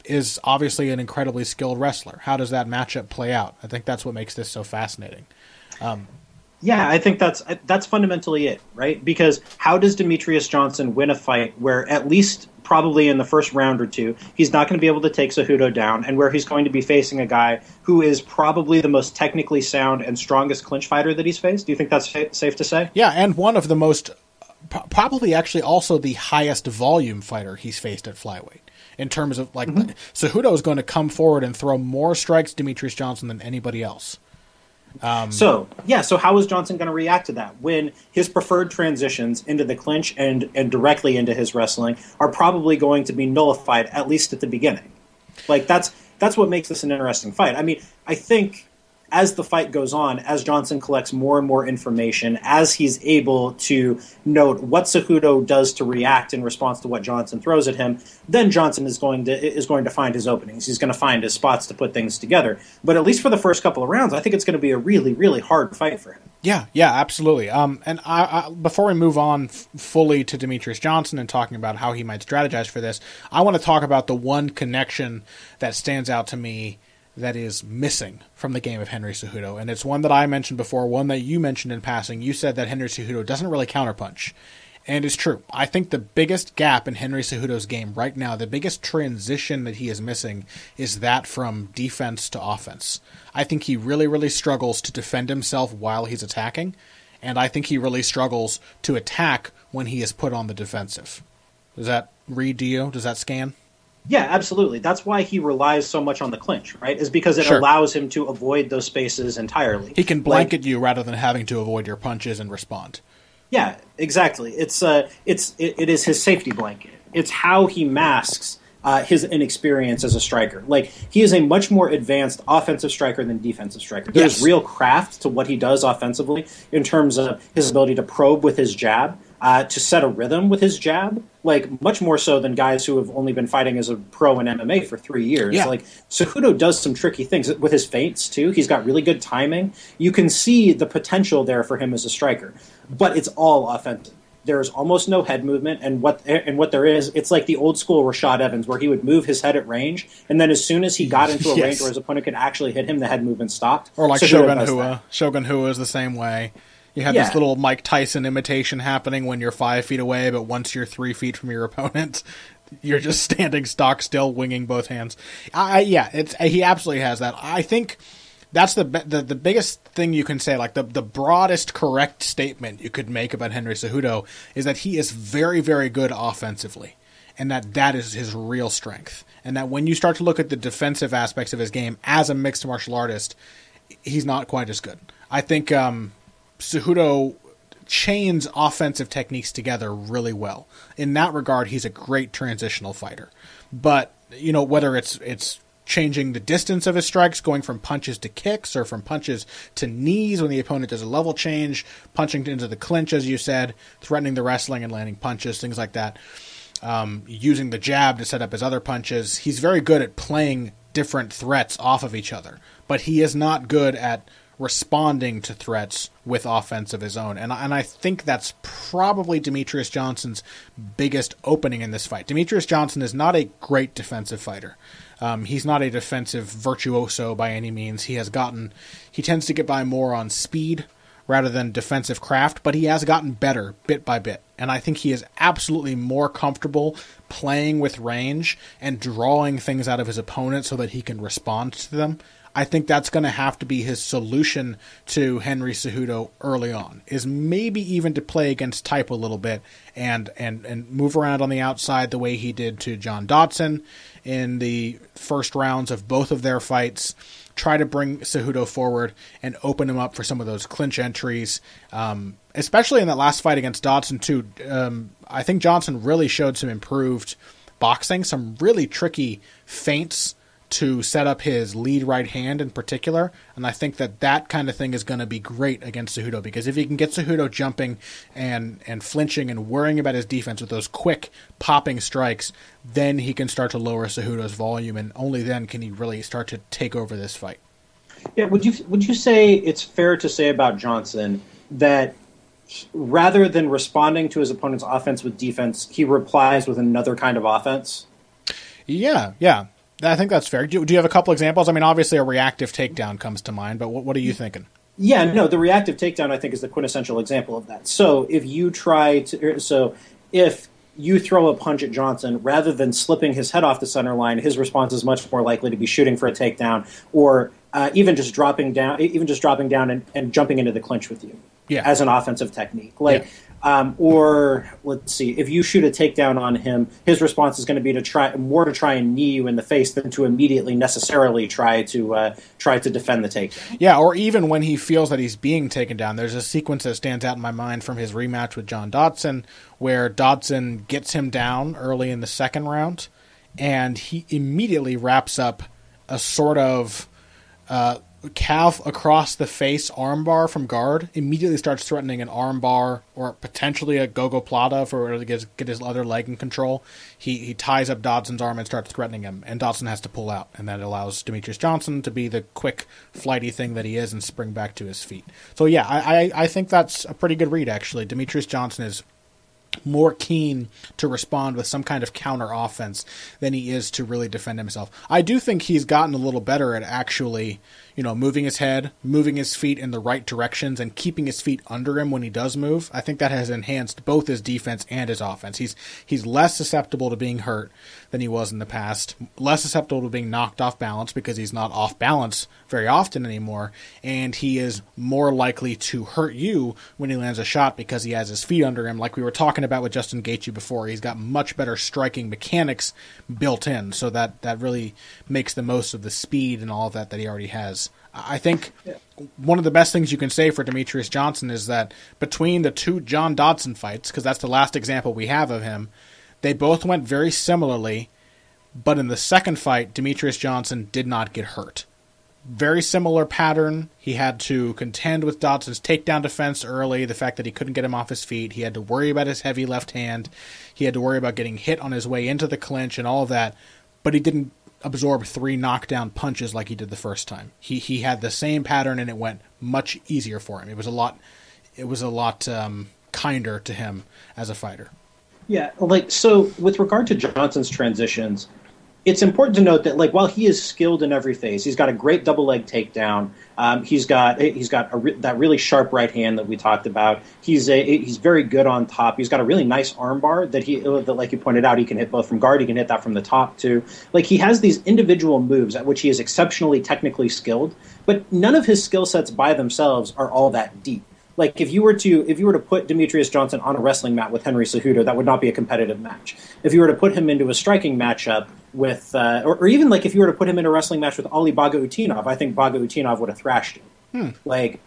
is obviously an incredibly skilled wrestler. How does that matchup play out? I think that's what makes this so fascinating. Um, yeah, I think that's that's fundamentally it, right? Because how does Demetrious Johnson win a fight where at least probably in the first round or two, he's not going to be able to take Cejudo down, and where he's going to be facing a guy who is probably the most technically sound and strongest clinch fighter that he's faced? Do you think that's safe to say? Yeah, and one of the most, probably actually also the highest volume fighter he's faced at flyweight. In terms of, like, mm-hmm. Cejudo is going to come forward and throw more strikes Demetrious Johnson than anybody else. Um, so, yeah, so how is Johnson going to react to that when his preferred transitions into the clinch and, and directly into his wrestling are probably going to be nullified, at least at the beginning? Like, that's that's what makes this an interesting fight. I mean, I think as the fight goes on, as Johnson collects more and more information, as he's able to note what Cejudo does to react in response to what Johnson throws at him, then Johnson is going to is going to find his openings. He's going to find his spots to put things together. But at least for the first couple of rounds, I think it's going to be a really, really hard fight for him. Yeah, yeah, absolutely. Um, and I, I, before we move on f- fully to Demetrious Johnson and talking about how he might strategize for this, I want to talk about the one connection that stands out to me that is missing from the game of Henry Cejudo. And it's one that I mentioned before, one that you mentioned in passing. You said that Henry Cejudo doesn't really counterpunch. And it's true. I think the biggest gap in Henry Cejudo's game right now, the biggest transition that he is missing, is that from defense to offense. I think he really, really struggles to defend himself while he's attacking. And I think he really struggles to attack when he is put on the defensive. Does that read to you? Does that scan? Yeah, absolutely. That's why he relies so much on the clinch, right? Is because it sure. allows him to avoid those spaces entirely. He can blanket like, you rather than having to avoid your punches and respond. Yeah, exactly. It's uh, it's it, it is his safety blanket. It's how he masks uh, his inexperience as a striker. Like, he is a much more advanced offensive striker than defensive striker. There's yes. real craft to what he does offensively in terms of his ability to probe with his jab, uh, to set a rhythm with his jab, like much more so than guys who have only been fighting as a pro in M M A for three years. Yeah. Like, Cejudo does some tricky things with his feints too. He's got really good timing. You can see the potential there for him as a striker. But it's all offensive. There's almost no head movement, and what and what there is, it's like the old school Rashad Evans, where he would move his head at range, and then as soon as he got into a yes. range where his opponent could actually hit him, the head movement stopped. Or like so Shogun Hua. Shogun Hua is the same way. You have yeah. this little Mike Tyson imitation happening when you're five feet away, but once you're three feet from your opponent, you're just standing stock still, winging both hands. I, yeah, it's he absolutely has that. I think that's the, the the biggest thing you can say, like the, the broadest correct statement you could make about Henry Cejudo is that he is very, very good offensively, and that that is his real strength, and that when you start to look at the defensive aspects of his game as a mixed martial artist, he's not quite as good. I think um, Cejudo chains offensive techniques together really well. In that regard, he's a great transitional fighter. But, you know, whether it's it's... changing the distance of his strikes, going from punches to kicks or from punches to knees when the opponent does a level change, punching into the clinch, as you said, threatening the wrestling and landing punches, things like that. Um, using the jab to set up his other punches. He's very good at playing different threats off of each other, but he is not good at responding to threats with offense of his own. And, and I think that's probably Demetrious Johnson's biggest opening in this fight. Demetrious Johnson is not a great defensive fighter. Um, he's not a defensive virtuoso by any means. He has gotten, he tends to get by more on speed rather than defensive craft, but he has gotten better bit by bit. And I think he is absolutely more comfortable playing with range and drawing things out of his opponent so that he can respond to them. I think that's going to have to be his solution to Henry Cejudo early on, is maybe even to play against type a little bit and and and move around on the outside the way he did to John Dodson in the first rounds of both of their fights. Try to bring Cejudo forward and open him up for some of those clinch entries, um, especially in that last fight against Dodson too. Um, I think Johnson really showed some improved boxing, some really tricky feints to set up his lead right hand in particular, and I think that that kind of thing is going to be great against Cejudo, because if he can get Cejudo jumping and and flinching and worrying about his defense with those quick popping strikes, then he can start to lower Cejudo's volume, and only then can he really start to take over this fight. Yeah, would you would you say it's fair to say about Johnson that he, rather than responding to his opponent's offense with defense, he replies with another kind of offense? Yeah, yeah. I think that's fair. Do, do you have a couple examples? I mean, obviously a reactive takedown comes to mind, but what, what are you thinking? Yeah, no, the reactive takedown, I think, is the quintessential example of that. So if you try to, so if you throw a punch at Johnson, rather than slipping his head off the center line, his response is much more likely to be shooting for a takedown, or uh, even just dropping down, even just dropping down and, and jumping into the clinch with you yeah. as an offensive technique. Like, yeah. Um, or let's see, if you shoot a takedown on him, his response is going to be to try more to try and knee you in the face than to immediately necessarily try to uh, try to defend the takedown. Yeah, or even when he feels that he's being taken down, there's a sequence that stands out in my mind from his rematch with John Dodson, where Dodson gets him down early in the second round, and he immediately wraps up a sort of uh, calf across the face armbar from guard, immediately starts threatening an armbar or potentially a go-go plata for to get, get his other leg in control. He he ties up Dodson's arm and starts threatening him, and Dodson has to pull out, and that allows Demetrious Johnson to be the quick, flighty thing that he is and spring back to his feet. So yeah, I, I, I think that's a pretty good read, actually. Demetrious Johnson is more keen to respond with some kind of counter offense than he is to really defend himself. I do think he's gotten a little better at actually, you know, moving his head, moving his feet in the right directions, and keeping his feet under him when he does move. I think that has enhanced both his defense and his offense. He's he's less susceptible to being hurt than he was in the past, less susceptible to being knocked off balance because he's not off balance very often anymore, and he is more likely to hurt you when he lands a shot because he has his feet under him. Like we were talking about with Justin Gaethje before, he's got much better striking mechanics built in, so that, that really makes the most of the speed and all of that that he already has. I think one of the best things you can say for Demetrious Johnson is that between the two John Dodson fights, because that's the last example we have of him, they both went very similarly, but in the second fight, Demetrious Johnson did not get hurt. Very similar pattern. He had to contend with Dodson's takedown defense early, the fact that he couldn't get him off his feet. He had to worry about his heavy left hand. He had to worry about getting hit on his way into the clinch and all of that, but he didn't absorb three knockdown punches like he did the first time. He he had the same pattern, and it went much easier for him. It was a lot, it was a lot um, kinder to him as a fighter. Yeah, like so. With regard to Johnson's transitions, it's important to note that like while he is skilled in every phase, he's got a great double leg takedown. Um, he's got he's got a re- that really sharp right hand that we talked about. He's a, he's very good on top. He's got a really nice armbar that he that like you pointed out, he can hit both from guard. He can hit that from the top too. Like he has these individual moves at which he is exceptionally technically skilled, but none of his skill sets by themselves are all that deep. Like if you were to if you were to put Demetrious Johnson on a wrestling mat with Henry Cejudo, that would not be a competitive match. If you were to put him into a striking matchup with, uh, or, or even like if you were to put him in a wrestling match with Ali Bagautinov, I think Bagautinov would have thrashed him. Hmm. Like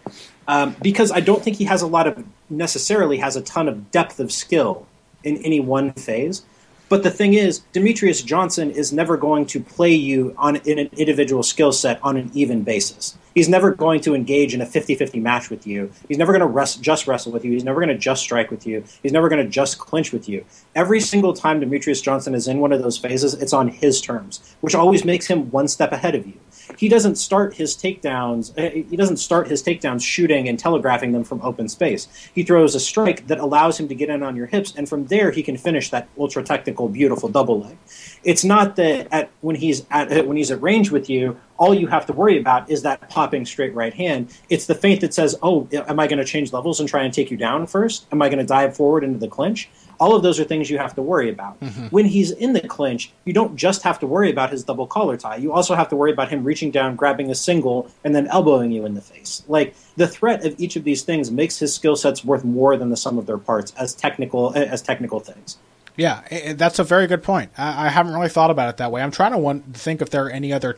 um, because I don't think he has a lot of necessarily has a ton of depth of skill in any one phase. But the thing is, Demetrious Johnson is never going to play you on in an individual skill set on an even basis. He's never going to engage in a fifty-fifty match with you. He's never going to rest, just wrestle with you. He's never going to just strike with you. He's never going to just clinch with you. Every single time Demetrious Johnson is in one of those phases, it's on his terms, which always makes him one step ahead of you. He doesn't start his takedowns. He doesn't start his takedowns shooting and telegraphing them from open space. He throws a strike that allows him to get in on your hips, and from there he can finish that ultra technical, beautiful double leg. It's not that at, when he's at when he's at range with you, all you have to worry about is that popping straight right hand. It's the feint that says, oh, am I going to change levels and try and take you down first? Am I going to dive forward into the clinch? All of those are things you have to worry about. Mm-hmm. When he's in the clinch, you don't just have to worry about his double collar tie. You also have to worry about him reaching down, grabbing a single, and then elbowing you in the face. Like, the threat of each of these things makes his skill sets worth more than the sum of their parts as technical as technical things. Yeah, that's a very good point. I haven't really thought about it that way. I'm trying to think if there are any other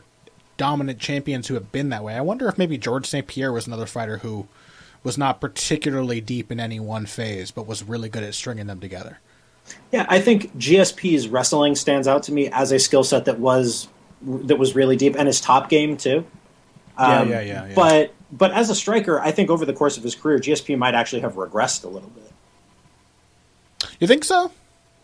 dominant champions who have been that way. I wonder if maybe George Saint Pierre was another fighter who was not particularly deep in any one phase, but was really good at stringing them together. Yeah, I think G S P's wrestling stands out to me as a skill set that was that was really deep, and his top game too. Um, yeah, yeah, yeah, yeah. But but as a striker, I think over the course of his career, G S P might actually have regressed a little bit. You think so?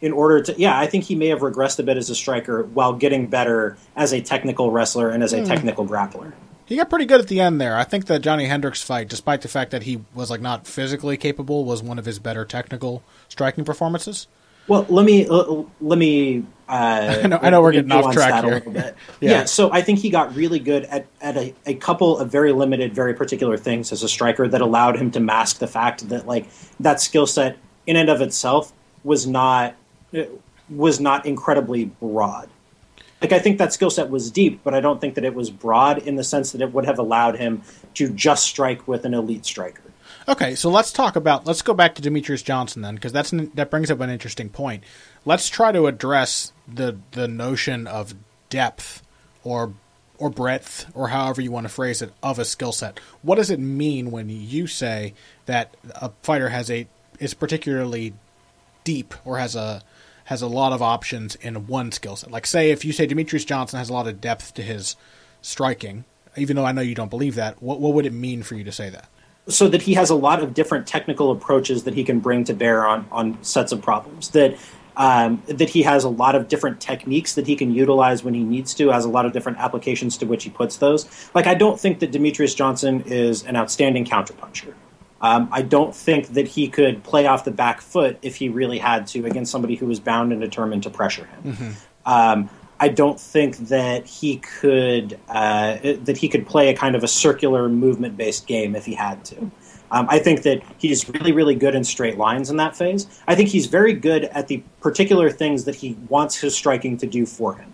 In order to, yeah, I think he may have regressed a bit as a striker while getting better as a technical wrestler and as a mm. technical grappler. He got pretty good at the end there. I think that Johnny Hendricks fight, despite the fact that he was like not physically capable, was one of his better technical striking performances. Well, let me let me. Uh, I know, I know we're getting off track here. A little bit. yeah. yeah, so I think he got really good at, at a, a couple of very limited, very particular things as a striker that allowed him to mask the fact that like that skill set in and of itself was not. It was not incredibly broad. Like, I think that skill set was deep, but I don't think that it was broad in the sense that it would have allowed him to just strike with an elite striker. Okay, so let's talk about, let's go back to Demetrious Johnson then, because that's an, that brings up an interesting point. Let's try to address the the notion of depth or or breadth, or however you want to phrase it, of a skill set. What does it mean when you say that a fighter has a is particularly deep or has a has a lot of options in one skill set? Like, say, if you say Demetrious Johnson has a lot of depth to his striking, even though I know you don't believe that, what, what would it mean for you to say that? So that he has a lot of different technical approaches that he can bring to bear on, on sets of problems, that um, that he has a lot of different techniques that he can utilize when he needs to, has a lot of different applications to which he puts those. Like, I don't think that Demetrious Johnson is an outstanding counterpuncher. Um, I don't think that he could play off the back foot if he really had to against somebody who was bound and determined to pressure him. Mm-hmm. Um, I don't think that he could uh, that he could play a kind of a circular movement-based game if he had to. Um, I think that he's really, really good in straight lines in that phase. I think he's very good at the particular things that he wants his striking to do for him.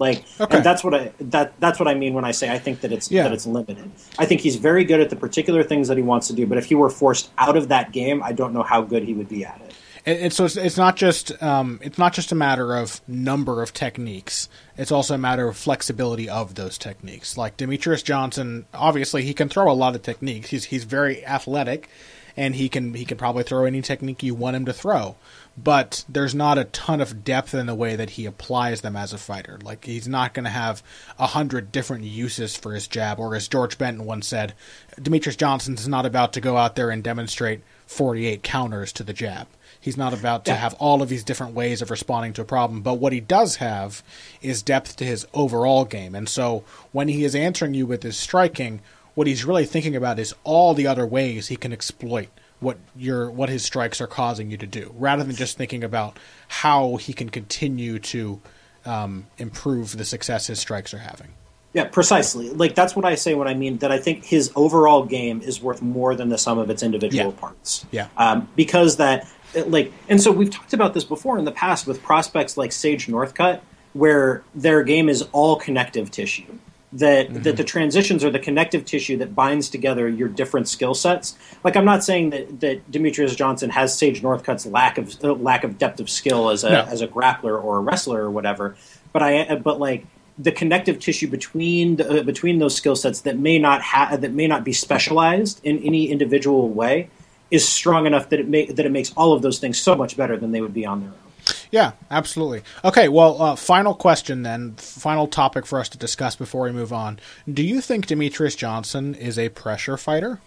Like, okay. And that's what I that that's what I mean when I say I think that it's yeah. that it's limited. I think he's very good at the particular things that he wants to do. But if he were forced out of that game, I don't know how good he would be at it. And so it's, it's not just um, it's not just a matter of number of techniques. It's also a matter of flexibility of those techniques. Like Demetrious Johnson, obviously he can throw a lot of techniques. He's he's very athletic, and he can he can probably throw any technique you want him to throw. But there's not a ton of depth in the way that he applies them as a fighter. Like, he's not going to have a hundred different uses for his jab. Or as George Benton once said, Demetrious Johnson is not about to go out there and demonstrate forty-eight counters to the jab. He's not about to have all of these different ways of responding to a problem. But what he does have is depth to his overall game. And so when he is answering you with his striking, what he's really thinking about is all the other ways he can exploit what your what his strikes are causing you to do, rather than just thinking about how he can continue to um, improve the success his strikes are having. Yeah, precisely. Like, that's what I say when I mean that I think his overall game is worth more than the sum of its individual yeah. parts. Yeah. Um, because that... Like, and so we've talked about this before in the past with prospects like Sage Northcutt, where their game is all connective tissue, that mm-hmm. that the transitions are the connective tissue that binds together your different skill sets. Like, I'm not saying that, that Demetrious Johnson has Sage Northcutt's lack of uh, lack of depth of skill as a no. as a grappler or a wrestler or whatever, but I but like the connective tissue between the, uh, between those skill sets that may not ha- that may not be specialized in any individual way is strong enough that it make, that it makes all of those things so much better than they would be on their own. Yeah, absolutely. Okay, well, uh, final question then, final topic for us to discuss before we move on. Do you think Demetrious Johnson is a pressure fighter?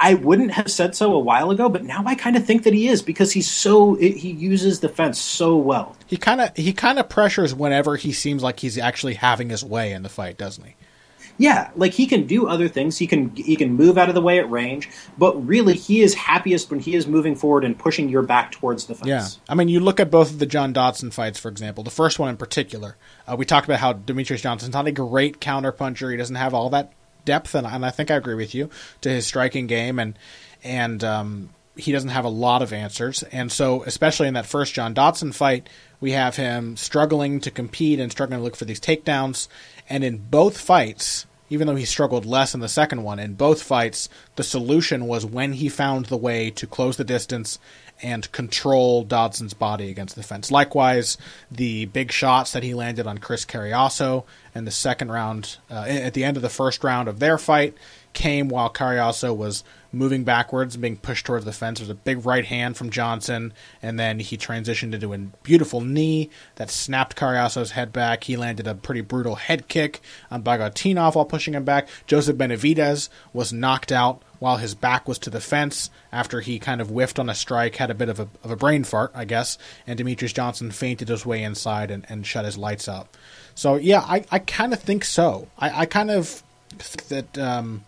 I wouldn't have said so a while ago, but now I kind of think that he is, because he's so he uses the fence so well. He kind of he kind of pressures whenever he seems like he's actually having his way in the fight, doesn't he? Yeah, like, he can do other things. He can he can move out of the way at range, but really he is happiest when he is moving forward and pushing your back towards the fence. Yeah, I mean, you look at both of the John Dodson fights, for example. The first one in particular, uh, we talked about how Demetrious Johnson's not a great counterpuncher. He doesn't have all that depth, and, and I think I agree with you, to his striking game, and and um, he doesn't have a lot of answers. And so, especially in that first John Dodson fight, we have him struggling to compete and struggling to look for these takedowns. And in both fights, even though he struggled less in the second one, in both fights, the solution was when he found the way to close the distance and control Dodson's body against the fence. Likewise, the big shots that he landed on Chris Carriasso in the second round, uh, at the end of the first round of their fight, came while Carriasso was moving backwards and being pushed towards the fence. There was a big right hand from Johnson, and then he transitioned into a beautiful knee that snapped Carriasso's head back. He landed a pretty brutal head kick on Bagautinov while pushing him back. Joseph Benavidez was knocked out while his back was to the fence after he kind of whiffed on a strike, had a bit of a, of a brain fart, I guess, and Demetrious Johnson fainted his way inside and, and shut his lights out. So, yeah, I, I kind of think so. I, I kind of think that... Um,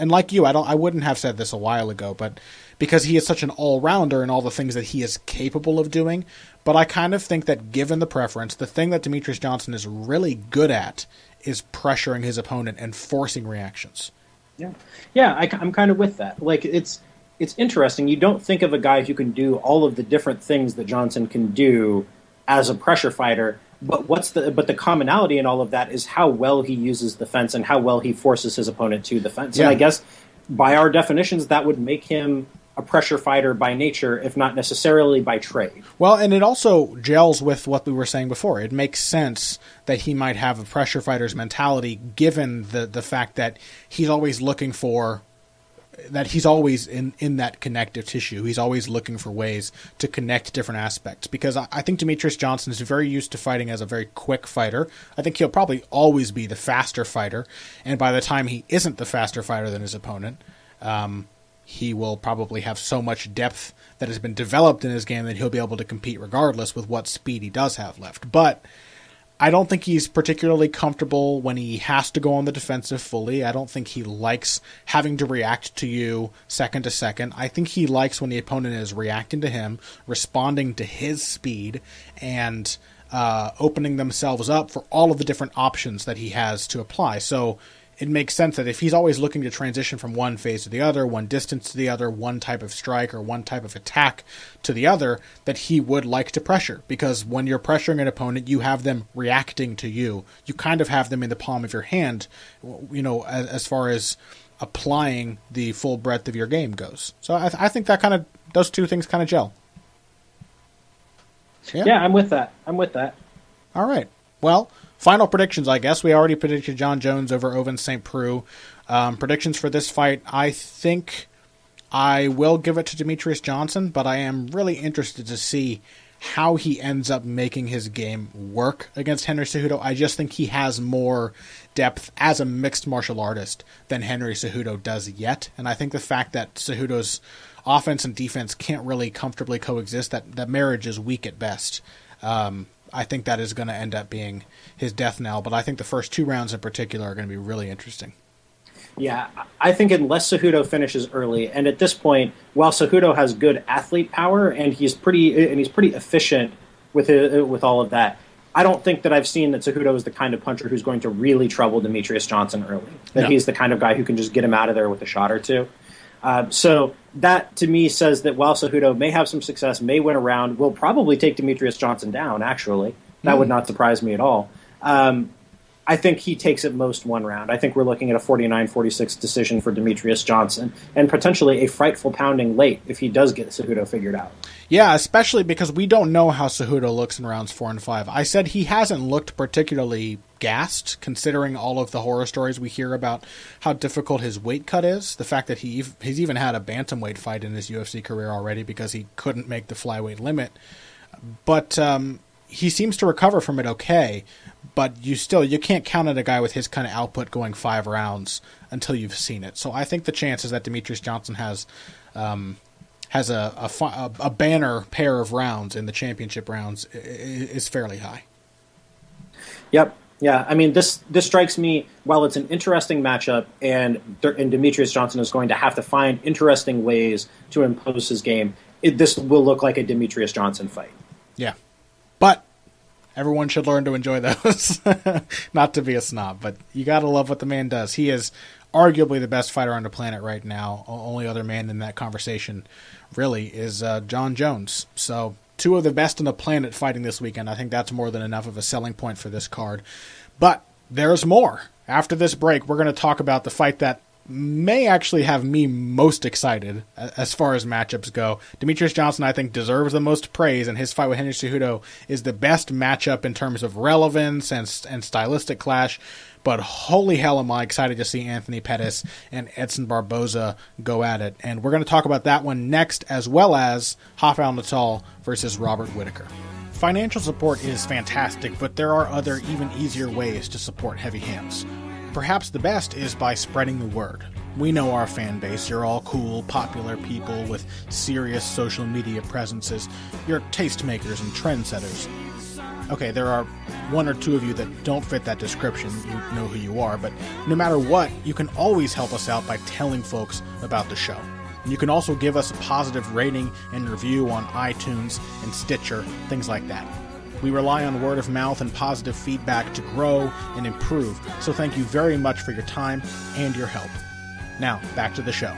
And like you, I don't. I wouldn't have said this a while ago, but because he is such an all-rounder in all the things that he is capable of doing. But I kind of think that given the preference, the thing that Demetrious Johnson is really good at is pressuring his opponent and forcing reactions. Yeah, yeah, I, I'm kind of with that. Like, it's it's interesting. You don't think of a guy who can do all of the different things that Johnson can do as a pressure fighter. But what's the but the commonality in all of that is how well he uses the fence and how well he forces his opponent to the fence. Yeah. And I guess by our definitions, that would make him a pressure fighter by nature, if not necessarily by trade. Well, and it also gels with what we were saying before. It makes sense that he might have a pressure fighter's mentality, given the the fact that he's always looking for that he's always in, in that connective tissue. He's always looking for ways to connect different aspects, because I, I think Demetrious Johnson is very used to fighting as a very quick fighter. I think he'll probably always be the faster fighter, and by the time he isn't the faster fighter than his opponent, um, he will probably have so much depth that has been developed in his game that he'll be able to compete regardless with what speed he does have left. But I don't think he's particularly comfortable when he has to go on the defensive fully. I don't think he likes having to react to you second to second. I think he likes when the opponent is reacting to him, responding to his speed, and uh, opening themselves up for all of the different options that he has to apply. So it makes sense that if he's always looking to transition from one phase to the other, one distance to the other, one type of strike or one type of attack to the other, that he would like to pressure. Because when you're pressuring an opponent, you have them reacting to you. You kind of have them in the palm of your hand, you know, as far as applying the full breadth of your game goes. So I, th- I think that kind of, those two things kind of gel. Yeah. yeah, I'm with that. I'm with that. All right. Well, final predictions, I guess. We already predicted Jon Jones over Ovince Saint Preux. Um, predictions for this fight, I think I will give it to Demetrious Johnson, but I am really interested to see how he ends up making his game work against Henry Cejudo. I just think he has more depth as a mixed martial artist than Henry Cejudo does yet, and I think the fact that Cejudo's offense and defense can't really comfortably coexist, that, that marriage is weak at best. Um... I think that is going to end up being his death knell, but I think the first two rounds in particular are going to be really interesting. Yeah, I think unless Cejudo finishes early, and at this point, while Cejudo has good athlete power and he's pretty and he's pretty efficient with his, with all of that, I don't think that I've seen that Cejudo is the kind of puncher who's going to really trouble Demetrious Johnson early. That no. He's the kind of guy who can just get him out of there with a shot or two. Uh, so that, to me, says that while Cejudo may have some success, may win a round, will probably take Demetrious Johnson down, actually. That mm. would not surprise me at all. Um, I think he takes at most one round. I think we're looking at a forty-nine forty-six decision for Demetrious Johnson, and potentially a frightful pounding late if he does get Cejudo figured out. Yeah, especially because we don't know how Cejudo looks in rounds four and five. I said he hasn't looked particularly gassed, considering all of the horror stories we hear about how difficult his weight cut is, the fact that he he's even had a bantamweight fight in his U F C career already because he couldn't make the flyweight limit. But um, he seems to recover from it okay, but you still you can't count on a guy with his kind of output going five rounds until you've seen it. So I think the chances that Demetrious Johnson has um, has a, a, a banner pair of rounds in the championship rounds is fairly high. Yep. Yeah, I mean, this this strikes me, while it's an interesting matchup, and and Demetrious Johnson is going to have to find interesting ways to impose his game, it, this will look like a Demetrious Johnson fight. Yeah, but everyone should learn to enjoy those. Not to be a snob, but you got to love what the man does. He is arguably the best fighter on the planet right now. O- only other man in that conversation, really, is uh, Jon Jones. So two of the best on the planet fighting this weekend. I think that's more than enough of a selling point for this card. But there's more. After this break, we're going to talk about the fight that may actually have me most excited as far as matchups go. Demetrious Johnson, I think, deserves the most praise, and his fight with Henry Cejudo is the best matchup in terms of relevance and, and stylistic clash. But holy hell am I excited to see Anthony Pettis and Edson Barboza go at it. And we're going to talk about that one next, as well as Rafael Natal versus Robert Whittaker. Financial support is fantastic, but there are other, even easier ways to support Heavy Hands. Perhaps the best is by spreading the word. We know our fan base. You're all cool, popular people with serious social media presences. You're tastemakers and trendsetters. Okay, there are one or two of you that don't fit that description. You know who you are, but no matter what, you can always help us out by telling folks about the show. And you can also give us a positive rating and review on iTunes and Stitcher, things like that. We rely on word of mouth and positive feedback to grow and improve, so thank you very much for your time and your help. Now, back to the show.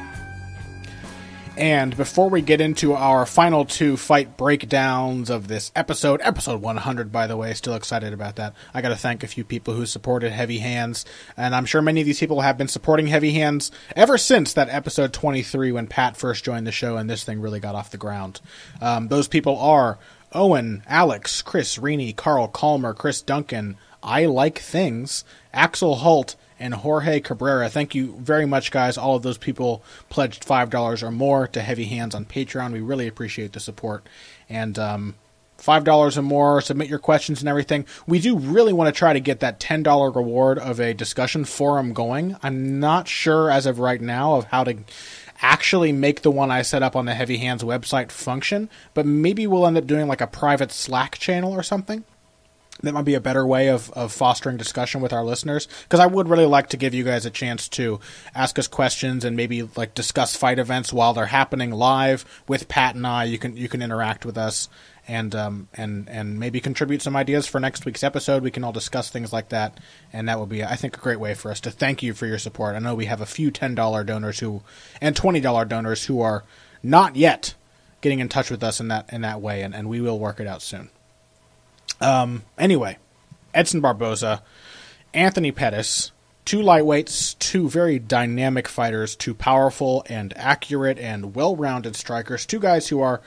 And before we get into our final two fight breakdowns of this episode, episode one hundred, by the way, still excited about that. I got to thank a few people who supported Heavy Hands, and I'm sure many of these people have been supporting Heavy Hands ever since that episode twenty-three when Pat first joined the show and this thing really got off the ground. Um, those people are Owen, Alex, Chris Reaney, Carl Calmer, Chris Duncan, I Like Things, Axel Holt, and Jorge Cabrera. Thank you very much, guys. All of those people pledged five dollars or more to Heavy Hands on Patreon. We really appreciate the support. And um, five dollars or more, submit your questions and everything. We do really want to try to get that ten dollar reward of a discussion forum going. I'm not sure as of right now of how to actually make the one I set up on the Heavy Hands website function, but maybe we'll end up doing like a private Slack channel or something. That might be a better way of, of fostering discussion with our listeners, because I would really like to give you guys a chance to ask us questions and maybe like discuss fight events while they're happening live with Pat and I. You can you can interact with us and um and and maybe contribute some ideas for next week's episode. We can all discuss things like that, and that would be, I think, a great way for us to thank you for your support. I know we have a few ten dollar donors who and twenty dollar donors who are not yet getting in touch with us in that in that way, and, and we will work it out soon. Um, anyway, Edson Barboza, Anthony Pettis, two lightweights, two very dynamic fighters, two powerful and accurate and well-rounded strikers, two guys who are,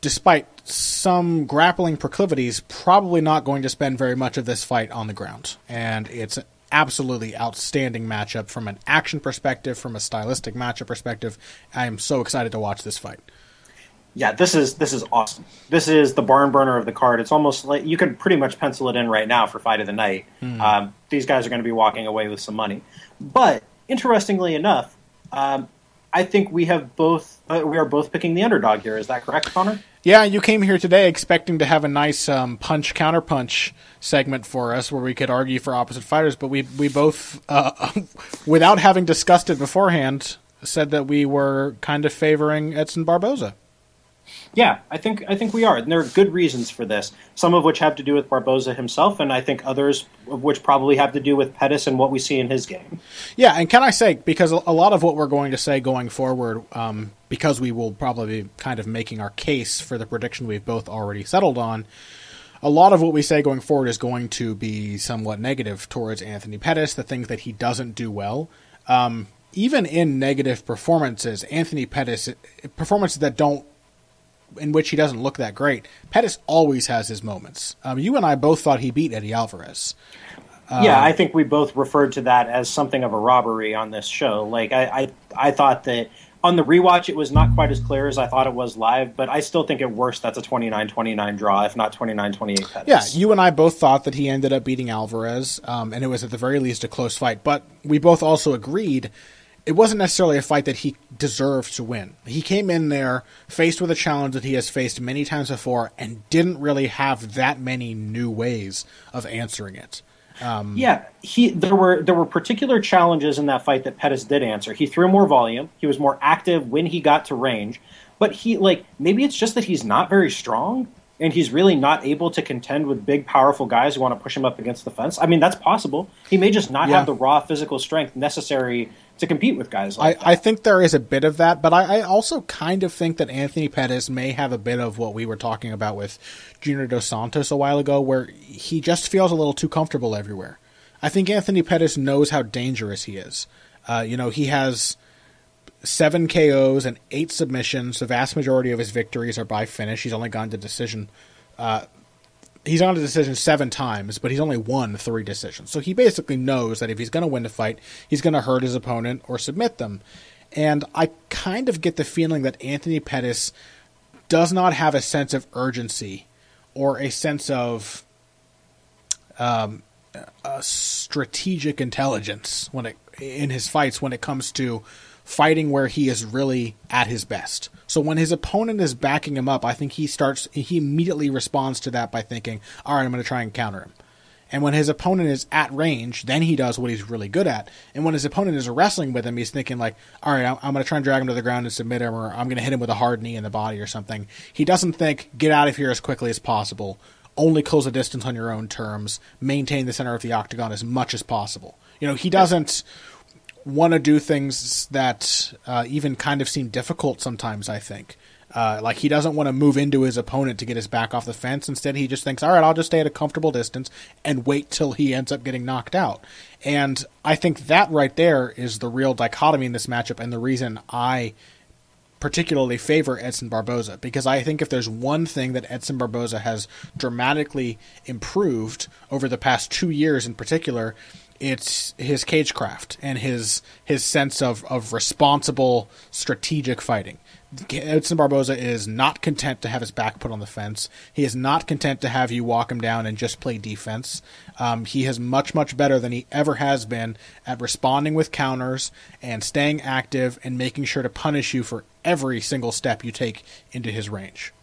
despite some grappling proclivities, probably not going to spend very much of this fight on the ground. And it's an absolutely outstanding matchup from an action perspective, from a stylistic matchup perspective. I am so excited to watch this fight. Yeah, this is this is awesome. This is the barn burner of the card. It's almost like you can pretty much pencil it in right now for fight of the night. Mm. Um, these guys are going to be walking away with some money. But interestingly enough, um, I think we have both uh, we are both picking the underdog here. Is that correct, Connor? Yeah, you came here today expecting to have a nice um, punch counter punch segment for us where we could argue for opposite fighters, but we we both, uh, without having discussed it beforehand, said that we were kind of favoring Edson Barboza. Yeah, I think I think we are, and there are good reasons for this, some of which have to do with Barboza himself, and I think others of which probably have to do with Pettis and what we see in his game. Yeah, and can I say, because a lot of what we're going to say going forward, um, because we will probably be kind of making our case for the prediction we've both already settled on, a lot of what we say going forward is going to be somewhat negative towards Anthony Pettis, the things that he doesn't do well. Um, even in negative performances, Anthony Pettis, performances that don't, in which he doesn't look that great, Pettis always has his moments. Um, you and I both thought he beat Eddie Alvarez. Um, yeah, I think we both referred to that as something of a robbery on this show. Like, I, I, I thought that on the rewatch it was not quite as clear as I thought it was live, but I still think at worst that's a twenty-nine twenty-nine draw, if not twenty-nine twenty-eight Pettis. Yeah, you and I both thought that he ended up beating Alvarez, um, and it was at the very least a close fight, but we both also agreed it wasn't necessarily a fight that he deserved to win. He came in there faced with a challenge that he has faced many times before and didn't really have that many new ways of answering it. Um, yeah, he there were there were particular challenges in that fight that Pettis did answer. He threw more volume. He was more active when he got to range. But he like maybe it's just that he's not very strong, and he's really not able to contend with big, powerful guys who want to push him up against the fence. I mean, that's possible. He may just not yeah. have the raw physical strength necessary to compete with guys like I, that. I think there is a bit of that, but I, I also kind of think that Anthony Pettis may have a bit of what we were talking about with Junior Dos Santos a while ago, where he just feels a little too comfortable everywhere. I think Anthony Pettis knows how dangerous he is. Uh, you know, he has seven K Os and eight submissions. The vast majority of his victories are by finish. He's only gone to decision. Uh, he's gone to decision seven times, but he's only won three decisions. So he basically knows that if he's going to win the fight, he's going to hurt his opponent or submit them. And I kind of get the feeling that Anthony Pettis does not have a sense of urgency or a sense of um, uh, strategic intelligence when it in his fights when it comes to fighting where he is really at his best. So when his opponent is backing him up, I think he starts, he immediately responds to that by thinking, all right, I'm going to try and counter him. And when his opponent is at range, then he does what he's really good at. And when his opponent is wrestling with him, he's thinking like, all right, I'm going to try and drag him to the ground and submit him, or I'm going to hit him with a hard knee in the body or something. He doesn't think, get out of here as quickly as possible. Only close the distance on your own terms. Maintain the center of the octagon as much as possible. You know, he doesn't want to do things that uh, even kind of seem difficult sometimes, I think. Uh, like, he doesn't want to move into his opponent to get his back off the fence. Instead, he just thinks, all right, I'll just stay at a comfortable distance and wait till he ends up getting knocked out. And I think that right there is the real dichotomy in this matchup and the reason I particularly favor Edson Barboza, because I think if there's one thing that Edson Barboza has dramatically improved over the past two years in particular, it's his cagecraft and his his sense of, of responsible, strategic fighting. Edson Barboza is not content to have his back put on the fence. He is not content to have you walk him down and just play defense. Um, he is much, much better than he ever has been at responding with counters and staying active and making sure to punish you for every single step you take into his range.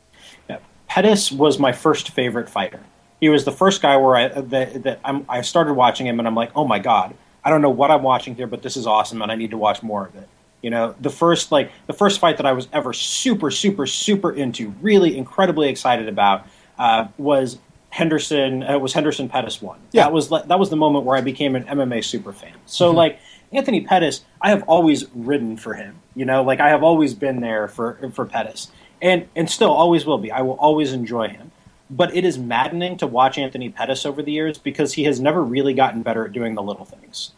Yeah. Pettis was my first favorite fighter. He was the first guy where I that, that I'm, I started watching him, and I'm like, oh my god, I don't know what I'm watching here, but this is awesome, and I need to watch more of it. You know, the first like the first fight that I was ever super, super, super into, really incredibly excited about, uh, was Henderson. Uh, was Henderson Pettis one? Yeah. That was that was the moment where I became an M M A super fan. So mm-hmm. like Anthony Pettis, I have always ridden for him. You know, like I have always been there for for Pettis, and and still always will be. I will always enjoy him. But it is maddening to watch Anthony Pettis over the years because he has never really gotten better at doing the little things.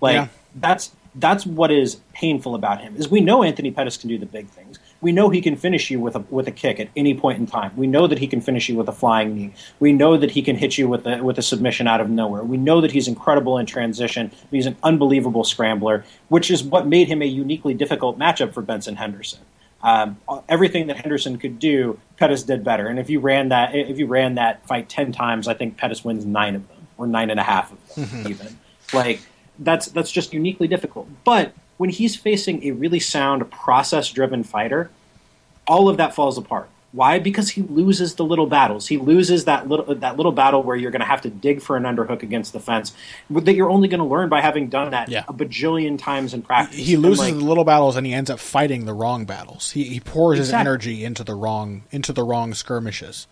Like yeah. that's that's what is painful about him is we know Anthony Pettis can do the big things. We know he can finish you with a with a kick at any point in time. We know that he can finish you with a flying knee. We know that he can hit you with a with a submission out of nowhere. We know that he's incredible in transition. He's an unbelievable scrambler, which is what made him a uniquely difficult matchup for Benson Henderson. Um, everything that Henderson could do, Pettis did better. And if you ran that, if you ran that fight ten times, I think Pettis wins nine of them, or nine and a half of them, mm-hmm. even. Like that's that's just uniquely difficult. But when he's facing a really sound, process-driven fighter, all of that falls apart. Why? Because he loses the little battles. He loses that little that little battle where you're going to have to dig for an underhook against the fence that you're only going to learn by having done that yeah. a bajillion times in practice. He loses like, the little battles, and he ends up fighting the wrong battles. He, he pours exactly. his energy into the wrong into the wrong skirmishes.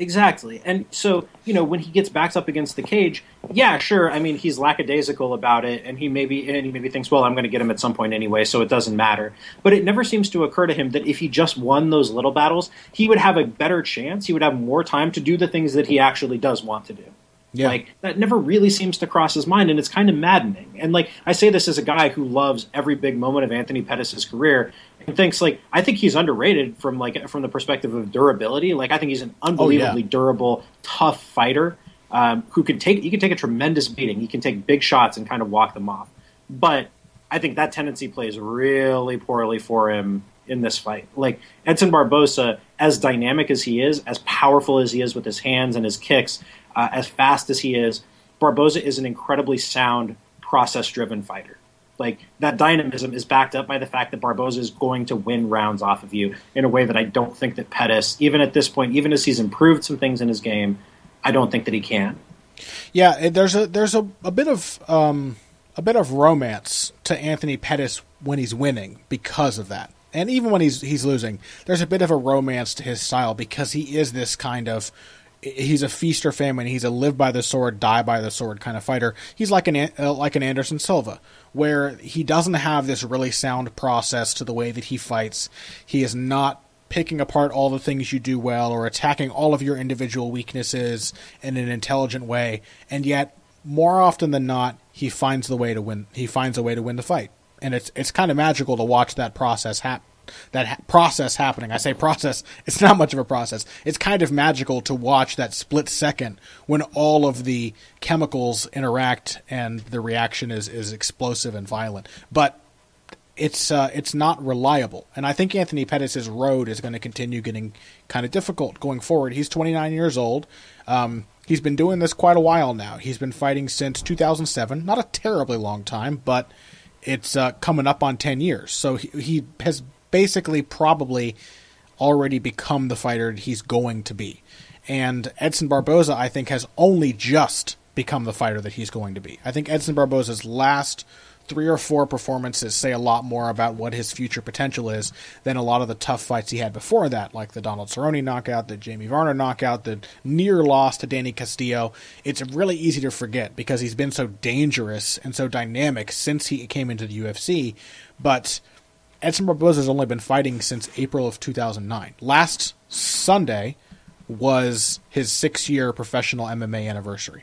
Exactly. And so, you know, when he gets backed up against the cage, yeah, sure. I mean, he's lackadaisical about it, and he maybe and he maybe thinks, well, I'm going to get him at some point anyway, so it doesn't matter. But it never seems to occur to him that if he just won those little battles, he would have a better chance. He would have more time to do the things that he actually does want to do. Yeah. Like, that never really seems to cross his mind, and it's kind of maddening. And, like, I say this as a guy who loves every big moment of Anthony Pettis' career and thinks, like, I think he's underrated from, like, from the perspective of durability. Like, I think he's an unbelievably oh, yeah. durable, tough fighter um, who can take – he can take a tremendous beating. He can take big shots and kind of walk them off. But I think that tendency plays really poorly for him in this fight. Like, Edson Barboza, as dynamic as he is, as powerful as he is with his hands and his kicks – Uh, as fast as he is, Barboza is an incredibly sound, process-driven fighter. Like, that dynamism is backed up by the fact that Barboza is going to win rounds off of you in a way that I don't think that Pettis, even at this point, even as he's improved some things in his game, I don't think that he can. Yeah, there's a there's a, a bit of um, a bit of romance to Anthony Pettis when he's winning because of that. And even when he's he's losing, there's a bit of a romance to his style because he is this kind of he's a feast or famine. He's a live by the sword, die by the sword kind of fighter. He's like an uh, like an Anderson Silva, where he doesn't have this really sound process to the way that he fights. He is not picking apart all the things you do well or attacking all of your individual weaknesses in an intelligent way. And yet, more often than not, he finds the way to win. He finds a way to win the fight, and it's it's kind of magical to watch that process happen. that ha- process happening. I say process, it's not much of a process. It's kind of magical to watch that split second when all of the chemicals interact and the reaction is, is explosive and violent. But it's uh, it's not reliable. And I think Anthony Pettis' road is going to continue getting kind of difficult going forward. He's twenty-nine years old. Um, he's been doing this quite a while now. He's been fighting since two thousand seven. Not a terribly long time, but it's uh, coming up on ten years. So he, he has basically probably already become the fighter he's going to be. And Edson Barboza, I think, has only just become the fighter that he's going to be. I think Edson Barboza's last three or four performances say a lot more about what his future potential is than a lot of the tough fights he had before that, like the Donald Cerrone knockout, the Jamie Varner knockout, the near loss to Danny Castillo. It's really easy to forget because he's been so dangerous and so dynamic since he came into the U F C, but Edson Barboza has only been fighting since April of two thousand nine. Last Sunday was his six-year professional M M A anniversary.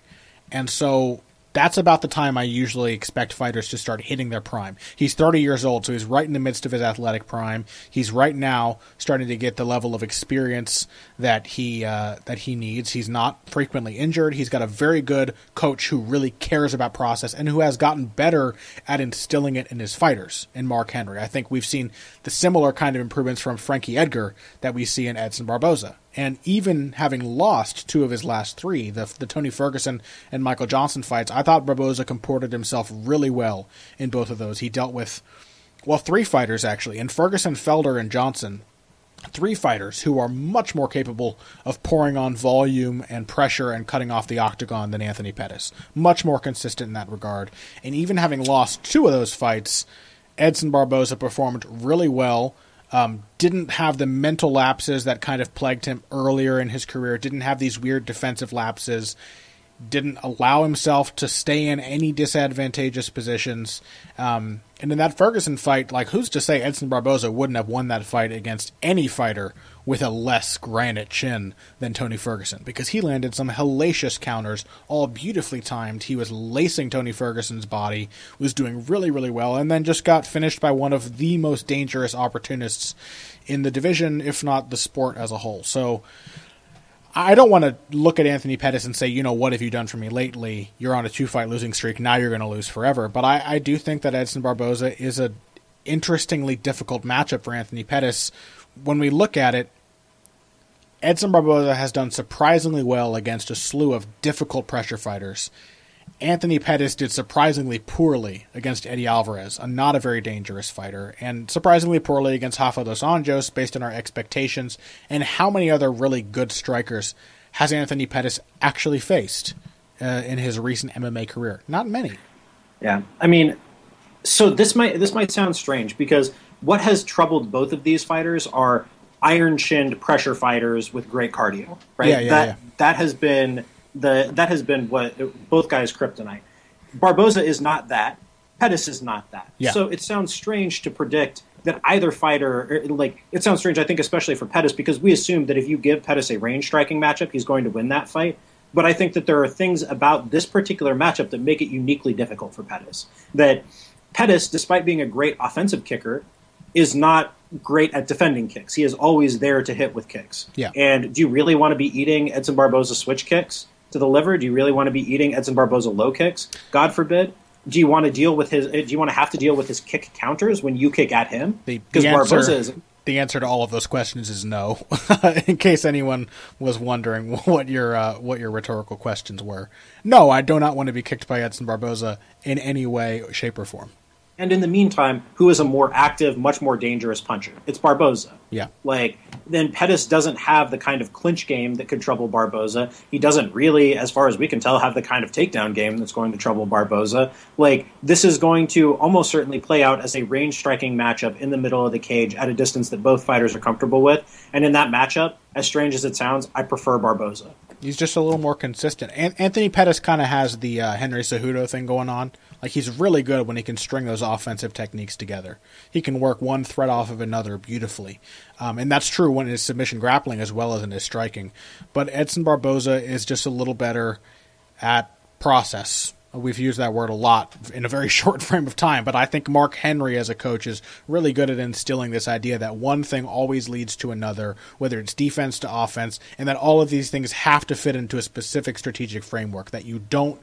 And so That's about the time I usually expect fighters to start hitting their prime. He's thirty years old, so he's right in the midst of his athletic prime. He's right now starting to get the level of experience that he uh, that he needs. He's not frequently injured. He's got a very good coach who really cares about process and who has gotten better at instilling it in his fighters, in Mark Henry. I think we've seen the similar kind of improvements from Frankie Edgar that we see in Edson Barboza. And even having lost two of his last three, the, the Tony Ferguson and Michael Johnson fights, I thought Barboza comported himself really well in both of those. He dealt with, well, three fighters, actually, and Ferguson, Felder, and Johnson, three fighters who are much more capable of pouring on volume and pressure and cutting off the octagon than Anthony Pettis. Much more consistent in that regard. And even having lost two of those fights, Edson Barboza performed really well. Um, didn't have the mental lapses that kind of plagued him earlier in his career, didn't have these weird defensive lapses, didn't allow himself to stay in any disadvantageous positions. Um, and in that Ferguson fight, like, who's to say Edson Barboza wouldn't have won that fight against any fighter with a less granite chin than Tony Ferguson? Because he landed some hellacious counters, all beautifully timed. He was lacing Tony Ferguson's body, was doing really, really well, and then just got finished by one of the most dangerous opportunists in the division, if not the sport as a whole. So I don't want to look at Anthony Pettis and say, you know, what have you done for me lately? You're on a two-fight losing streak. Now you're going to lose forever. But I, I do think that Edson Barboza is a interestingly difficult matchup for Anthony Pettis. When we look at it, Edson Barboza has done surprisingly well against a slew of difficult pressure fighters. Anthony Pettis did surprisingly poorly against Eddie Alvarez, a not a very dangerous fighter, and surprisingly poorly against Rafa dos Anjos based on our expectations. And how many other really good strikers has Anthony Pettis actually faced uh, in his recent M M A career? Not many. Yeah, I mean, so this might this might sound strange, because what has troubled both of these fighters are iron-chinned pressure fighters with great cardio, right? Yeah, yeah, that, yeah. that has been... The, that has been what both guys' kryptonite. Barboza is not that. Pettis is not that. Yeah. So it sounds strange to predict that either fighter, or, like, it sounds strange, I think, especially for Pettis, because we assume that if you give Pettis a range striking matchup, he's going to win that fight. But I think that there are things about this particular matchup that make it uniquely difficult for Pettis. That Pettis, despite being a great offensive kicker, is not great at defending kicks. He is always there to hit with kicks. Yeah. And do you really want to be eating Edson Barboza switch kicks to the liver? Do you really want to be eating Edson Barboza low kicks? God forbid. Do you want to deal with his? Do you want to have to deal with his kick counters when you kick at him? Because Barboza is the answer to all of those questions is no. In case anyone was wondering what your uh, what your rhetorical questions were, no, I do not want to be kicked by Edson Barboza in any way, shape, or form. And in the meantime, who is a more active, much more dangerous puncher? It's Barboza. Yeah. Like, then Pettis doesn't have the kind of clinch game that could trouble Barboza. He doesn't really, as far as we can tell, have the kind of takedown game that's going to trouble Barboza. Like, this is going to almost certainly play out as a range striking matchup in the middle of the cage at a distance that both fighters are comfortable with. And in that matchup, as strange as it sounds, I prefer Barboza. He's just a little more consistent. An- Anthony Pettis kind of has the uh, Henry Cejudo thing going on. Like, he's really good when he can string those offensive techniques together. He can work one threat off of another beautifully. Um, and that's true when in his submission grappling as well as in his striking. But Edson Barboza is just a little better at process. We've used that word a lot in a very short frame of time, but I think Mark Henry as a coach is really good at instilling this idea that one thing always leads to another, whether it's defense to offense, and that all of these things have to fit into a specific strategic framework, that you don't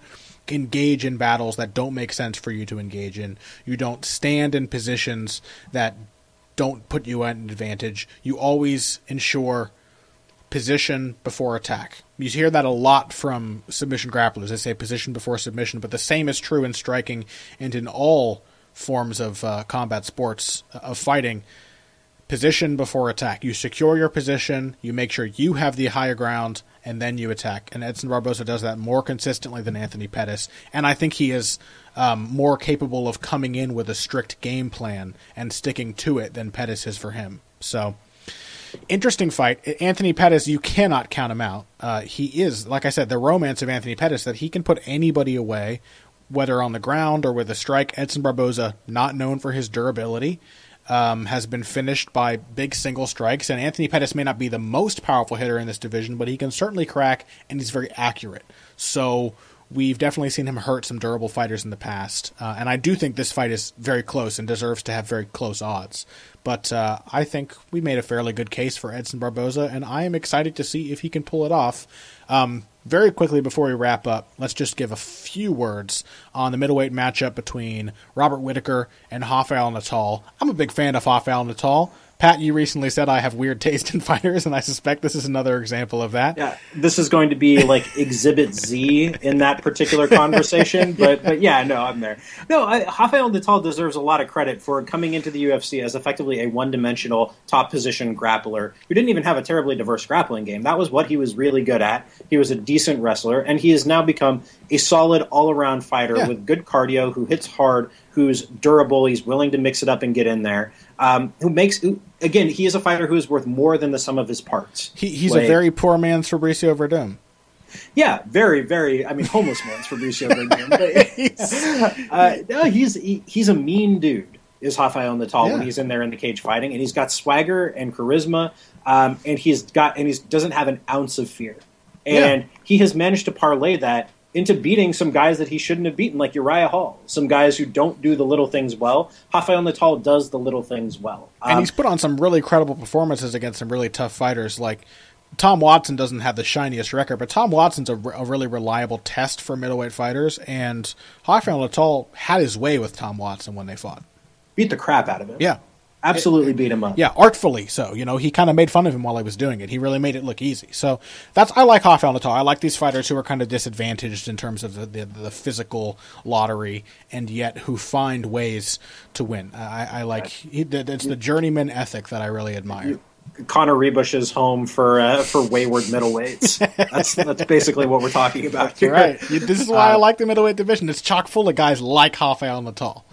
engage in battles that don't make sense for you to engage in. You don't stand in positions that don't put you at an advantage. You always ensure position before attack. You hear that a lot from submission grapplers. They say position before submission, but the same is true in striking and in all forms of uh, combat sports, uh, of fighting. Position before attack. You secure your position, you make sure you have the higher ground, and then you attack. And Edson Barboza does that more consistently than Anthony Pettis. And I think he is um, more capable of coming in with a strict game plan and sticking to it than Pettis is for him. So, interesting fight. Anthony Pettis, you cannot count him out. Uh, he is, like I said, the romance of Anthony Pettis, that he can put anybody away, whether on the ground or with a strike. Edson Barboza, not known for his durability, Um, has been finished by big single strikes, and Anthony Pettis may not be the most powerful hitter in this division, but he can certainly crack, and he's very accurate. So We've definitely seen him hurt some durable fighters in the past. Uh, and I do think this fight is very close and deserves to have very close odds. But uh, I think we made a fairly good case for Edson Barboza, and I am excited to see if he can pull it off. Um, very quickly before we wrap up, let's just give a few words on the middleweight matchup between Robert Whittaker and Rafael Natal. I'm a big fan of Rafael Natal. Pat, you recently said I have weird taste in fighters, and I suspect this is another example of that. Yeah, this is going to be like Exhibit Z in that particular conversation, but, but yeah, no, I'm there. No, I, Rafael Natal deserves a lot of credit for coming into the U F C as effectively a one-dimensional top-position grappler who didn't even have a terribly diverse grappling game. That was what he was really good at. He was a decent wrestler, and he has now become a solid all-around fighter yeah. with good cardio, who hits hard, who's durable, he's willing to mix it up and get in there. Um, who makes who, again? He is a fighter who is worth more than the sum of his parts. He, he's like, a very poor man's Fabricio Verdum. Yeah, very, very. I mean, homeless man's Fabricio Verdum. But, he's, uh, no, he's he, he's a mean dude. Is Rafael Natal yeah. when he's in there in the cage fighting, and he's got swagger and charisma, um, and he's got and he doesn't have an ounce of fear, and yeah. he has managed to parlay that into beating some guys that he shouldn't have beaten, like Uriah Hall, some guys who don't do the little things well. Rafael Natal does the little things well. Um, and he's put on some really credible performances against some really tough fighters. Like, Tom Watson doesn't have the shiniest record, but Tom Watson's a, re- a really reliable test for middleweight fighters, and Rafael Natal had his way with Tom Watson when they fought. Beat the crap out of him. Yeah. Absolutely it, beat him up. Yeah, artfully so. You know, he kind of made fun of him while he was doing it. He really made it look easy. So that's I like Rafael Natal. I like these fighters who are kind of disadvantaged in terms of the, the, the physical lottery and yet who find ways to win. I, I like he, it's the journeyman ethic that I really admire. You, Connor Ruebusch is home for uh, for wayward middleweights. That's that's basically what we're talking about here. Right. This is why uh, I like the middleweight division. It's chock full of guys like Rafael Natal.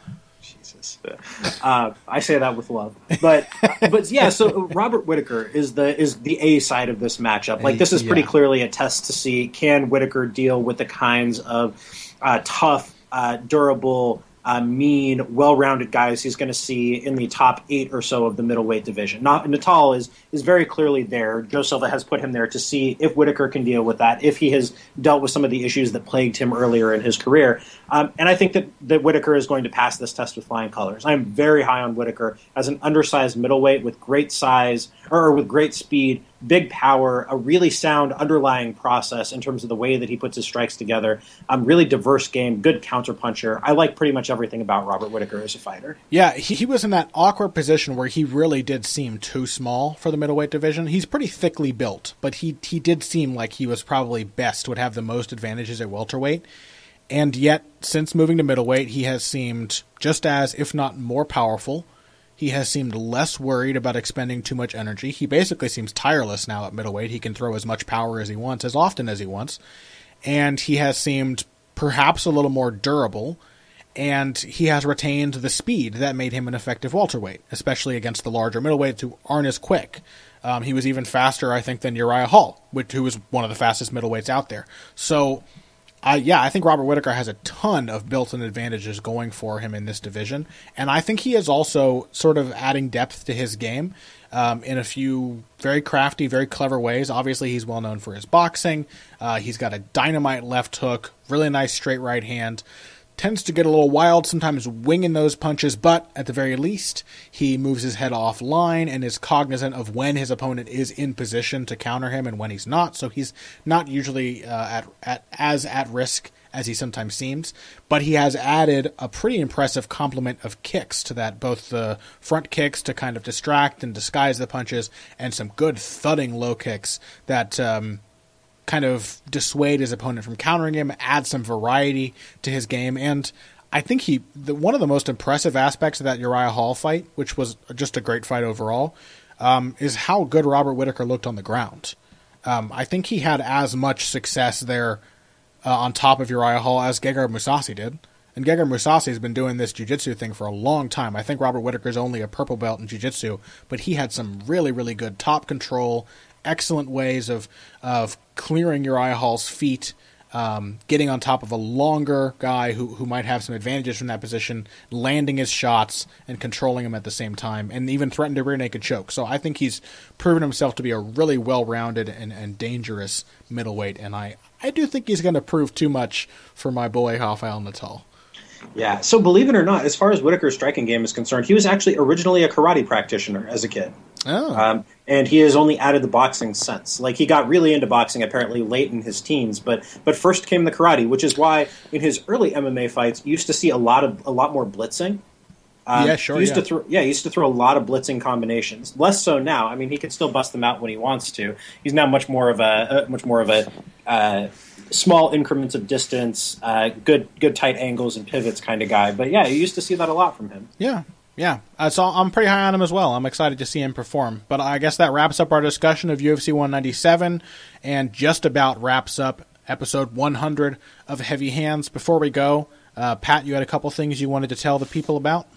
Uh, I say that with love, but but yeah. So Robert Whittaker is the is the A side of this matchup. Like, this is pretty yeah. clearly a test to see, can Whittaker deal with the kinds of uh, tough, uh, durable, uh, mean, well-rounded guys he's going to see in the top eight or so of the middleweight division. Not, Natal is is very clearly there. Joe Silva has put him there to see if Whittaker can deal with that, if he has dealt with some of the issues that plagued him earlier in his career. Um, and I think that, that Whittaker is going to pass this test with flying colors. I'm very high on Whittaker as an undersized middleweight with great size, or with great speed, big power, a really sound underlying process in terms of the way that he puts his strikes together. Um, really diverse game, good counterpuncher. I like pretty much everything about Robert Whittaker as a fighter. Yeah, he, he was in that awkward position where he really did seem too small for the middleweight division. He's pretty thickly built, but he, he did seem like he was probably best, would have the most advantages at welterweight. And yet, since moving to middleweight, he has seemed just as, if not more powerful. He has seemed less worried about expending too much energy. He basically seems tireless now at middleweight. He can throw as much power as he wants, as often as he wants. And he has seemed perhaps a little more durable. And he has retained the speed that made him an effective welterweight, especially against the larger middleweights who aren't as quick. Um, he was even faster, I think, than Uriah Hall, which, who was one of the fastest middleweights out there. So... I, yeah, I think Robert Whittaker has a ton of built-in advantages going for him in this division, and I think he is also sort of adding depth to his game um, in a few very crafty, very clever ways. Obviously, he's well known for his boxing. Uh, he's got a dynamite left hook, really nice straight right hand. Tends to get a little wild, sometimes winging those punches, but at the very least, he moves his head offline and is cognizant of when his opponent is in position to counter him and when he's not. So he's not usually uh, at, at as at risk as he sometimes seems, but he has added a pretty impressive complement of kicks to that, both the front kicks to kind of distract and disguise the punches, and some good thudding low kicks that... Um, kind of dissuade his opponent from countering him, add some variety to his game. And I think he the, one of the most impressive aspects of that Uriah Hall fight, which was just a great fight overall, um, is how good Robert Whittaker looked on the ground. Um, I think he had as much success there uh, on top of Uriah Hall as Gegard Mousasi did. And Gegard Mousasi has been doing this jiu-jitsu thing for a long time. I think Robert Whittaker's only a purple belt in jiu-jitsu, but he had some really, really good top control, excellent ways of of clearing Uriah Hall's feet um, getting on top of a longer guy who, who might have some advantages from that position, landing his shots and controlling him at the same time, and even threatened a rear naked choke. So I think he's proven himself to be a really well-rounded and, and dangerous middleweight, and I, I do think he's going to prove too much for my boy Rafael Natal. Yeah, so believe it or not, as far as Whittaker's striking game is concerned, he was actually originally a karate practitioner as a kid. Oh. Um, and he has only added the boxing since. Like, he got really into boxing apparently late in his teens, but but first came the karate, which is why in his early M M A fights, you used to see a lot of a lot more blitzing. Um, yeah, sure, he used yeah. to throw, yeah, he used to throw a lot of blitzing combinations. Less so now. I mean, he can still bust them out when he wants to. He's now much more of a uh, much more of a uh, small increments of distance, uh, good good tight angles and pivots kind of guy. But yeah, you used to see that a lot from him. Yeah. Yeah, uh, so I'm pretty high on him as well. I'm excited to see him perform. But I guess that wraps up our discussion of U F C one ninety-seven and just about wraps up episode one hundred of Heavy Hands. Before we go, uh, Pat, you had a couple things you wanted to tell the people about?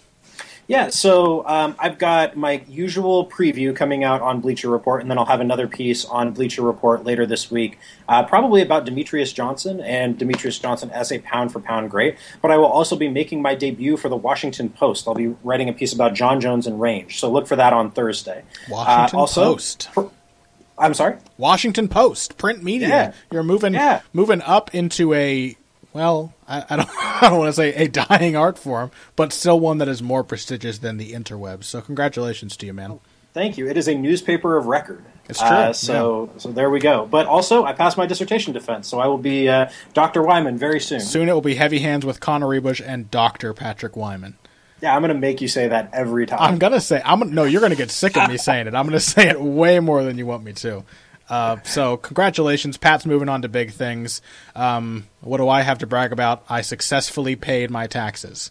Yeah, so um, I've got my usual preview coming out on Bleacher Report, and then I'll have another piece on Bleacher Report later this week, uh, probably about Demetrious Johnson and Demetrious Johnson as a pound-for-pound great. But I will also be making my debut for the Washington Post. I'll be writing a piece about Jon Jones and range, so look for that on Thursday. Washington uh, also, Post. Pr- I'm sorry? Washington Post, print media. Yeah. You're moving, yeah. moving up into a... Well, I, I don't I don't want to say a dying art form, but still one that is more prestigious than the interwebs. So congratulations to you, man. Thank you. It is a newspaper of record. It's true. Uh, so yeah. so there we go. But also, I passed my dissertation defense, so I will be uh, Doctor Wyman very soon. Soon it will be Heavy Hands with Connor Ruebusch and Doctor Patrick Wyman. Yeah, I'm going to make you say that every time. I'm going to say – I'm no, you're going to get sick of me saying it. I'm going to say it way more than you want me to. Uh, so congratulations, Pat's moving on to big things. Um, what do I have to brag about? I successfully paid my taxes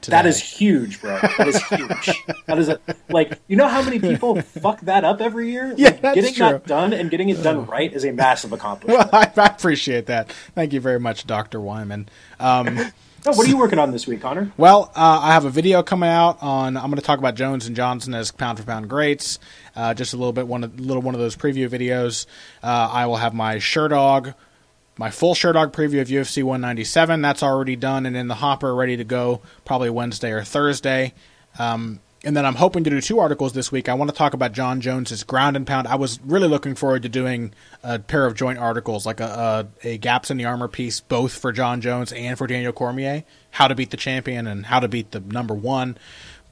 today. That is huge, bro. That is huge. That is a, like, you know how many people fuck that up every year? Yeah, like, that's getting true. That done and getting it done right is a massive accomplishment. Well, I, I appreciate that. Thank you very much, Doctor Wyman. Um, Oh, what are you working on this week, Connor? Well, uh, I have a video coming out on. I'm going to talk about Jones and Johnson as pound for pound greats. Uh, just a little bit, one a little one of those preview videos. Uh, I will have my Sherdog, my full Sherdog preview of U F C one ninety-seven. That's already done and in the hopper, ready to go. Probably Wednesday or Thursday. Um, and then I'm hoping to do two articles this week. I want to talk about Jon Jones' ground and pound. I was really looking forward to doing a pair of joint articles, like a, a, a gaps in the armor piece, both for Jon Jones and for Daniel Cormier, how to beat the champion and how to beat the number one.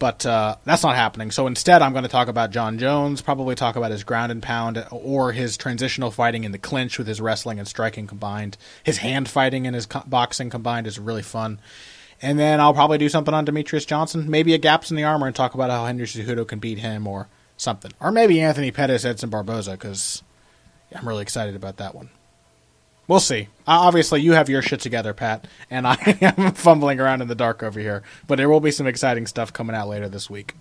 But uh, that's not happening. So instead, I'm going to talk about Jon Jones, probably talk about his ground and pound or his transitional fighting in the clinch with his wrestling and striking combined. His hand fighting and his co- boxing combined is really fun. And then I'll probably do something on Demetrious Johnson, maybe a gaps in the armor, and talk about how Henry Cejudo can beat him or something. Or maybe Anthony Pettis, Edson Barboza, because I'm really excited about that one. We'll see. Obviously, you have your shit together, Pat, and I am fumbling around in the dark over here. But there will be some exciting stuff coming out later this week.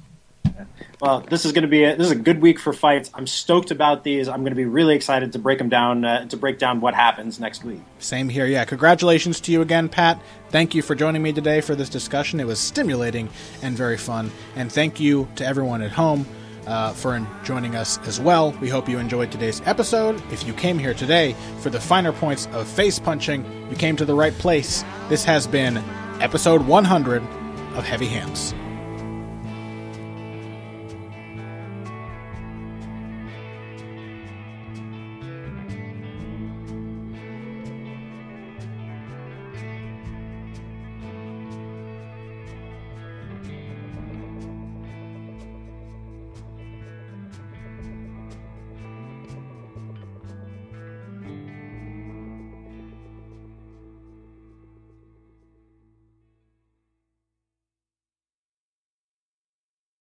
Well, this is going to be a, this is a good week for fights. I'm stoked about these. I'm going to be really excited to break them down, uh, to break down what happens next week. Same here. Yeah. Congratulations to you again, Pat. Thank you for joining me today for this discussion. It was stimulating and very fun. And thank you to everyone at home uh, for joining us as well. We hope you enjoyed today's episode. If you came here today for the finer points of face punching, you came to the right place. This has been episode one hundred of Heavy Hands.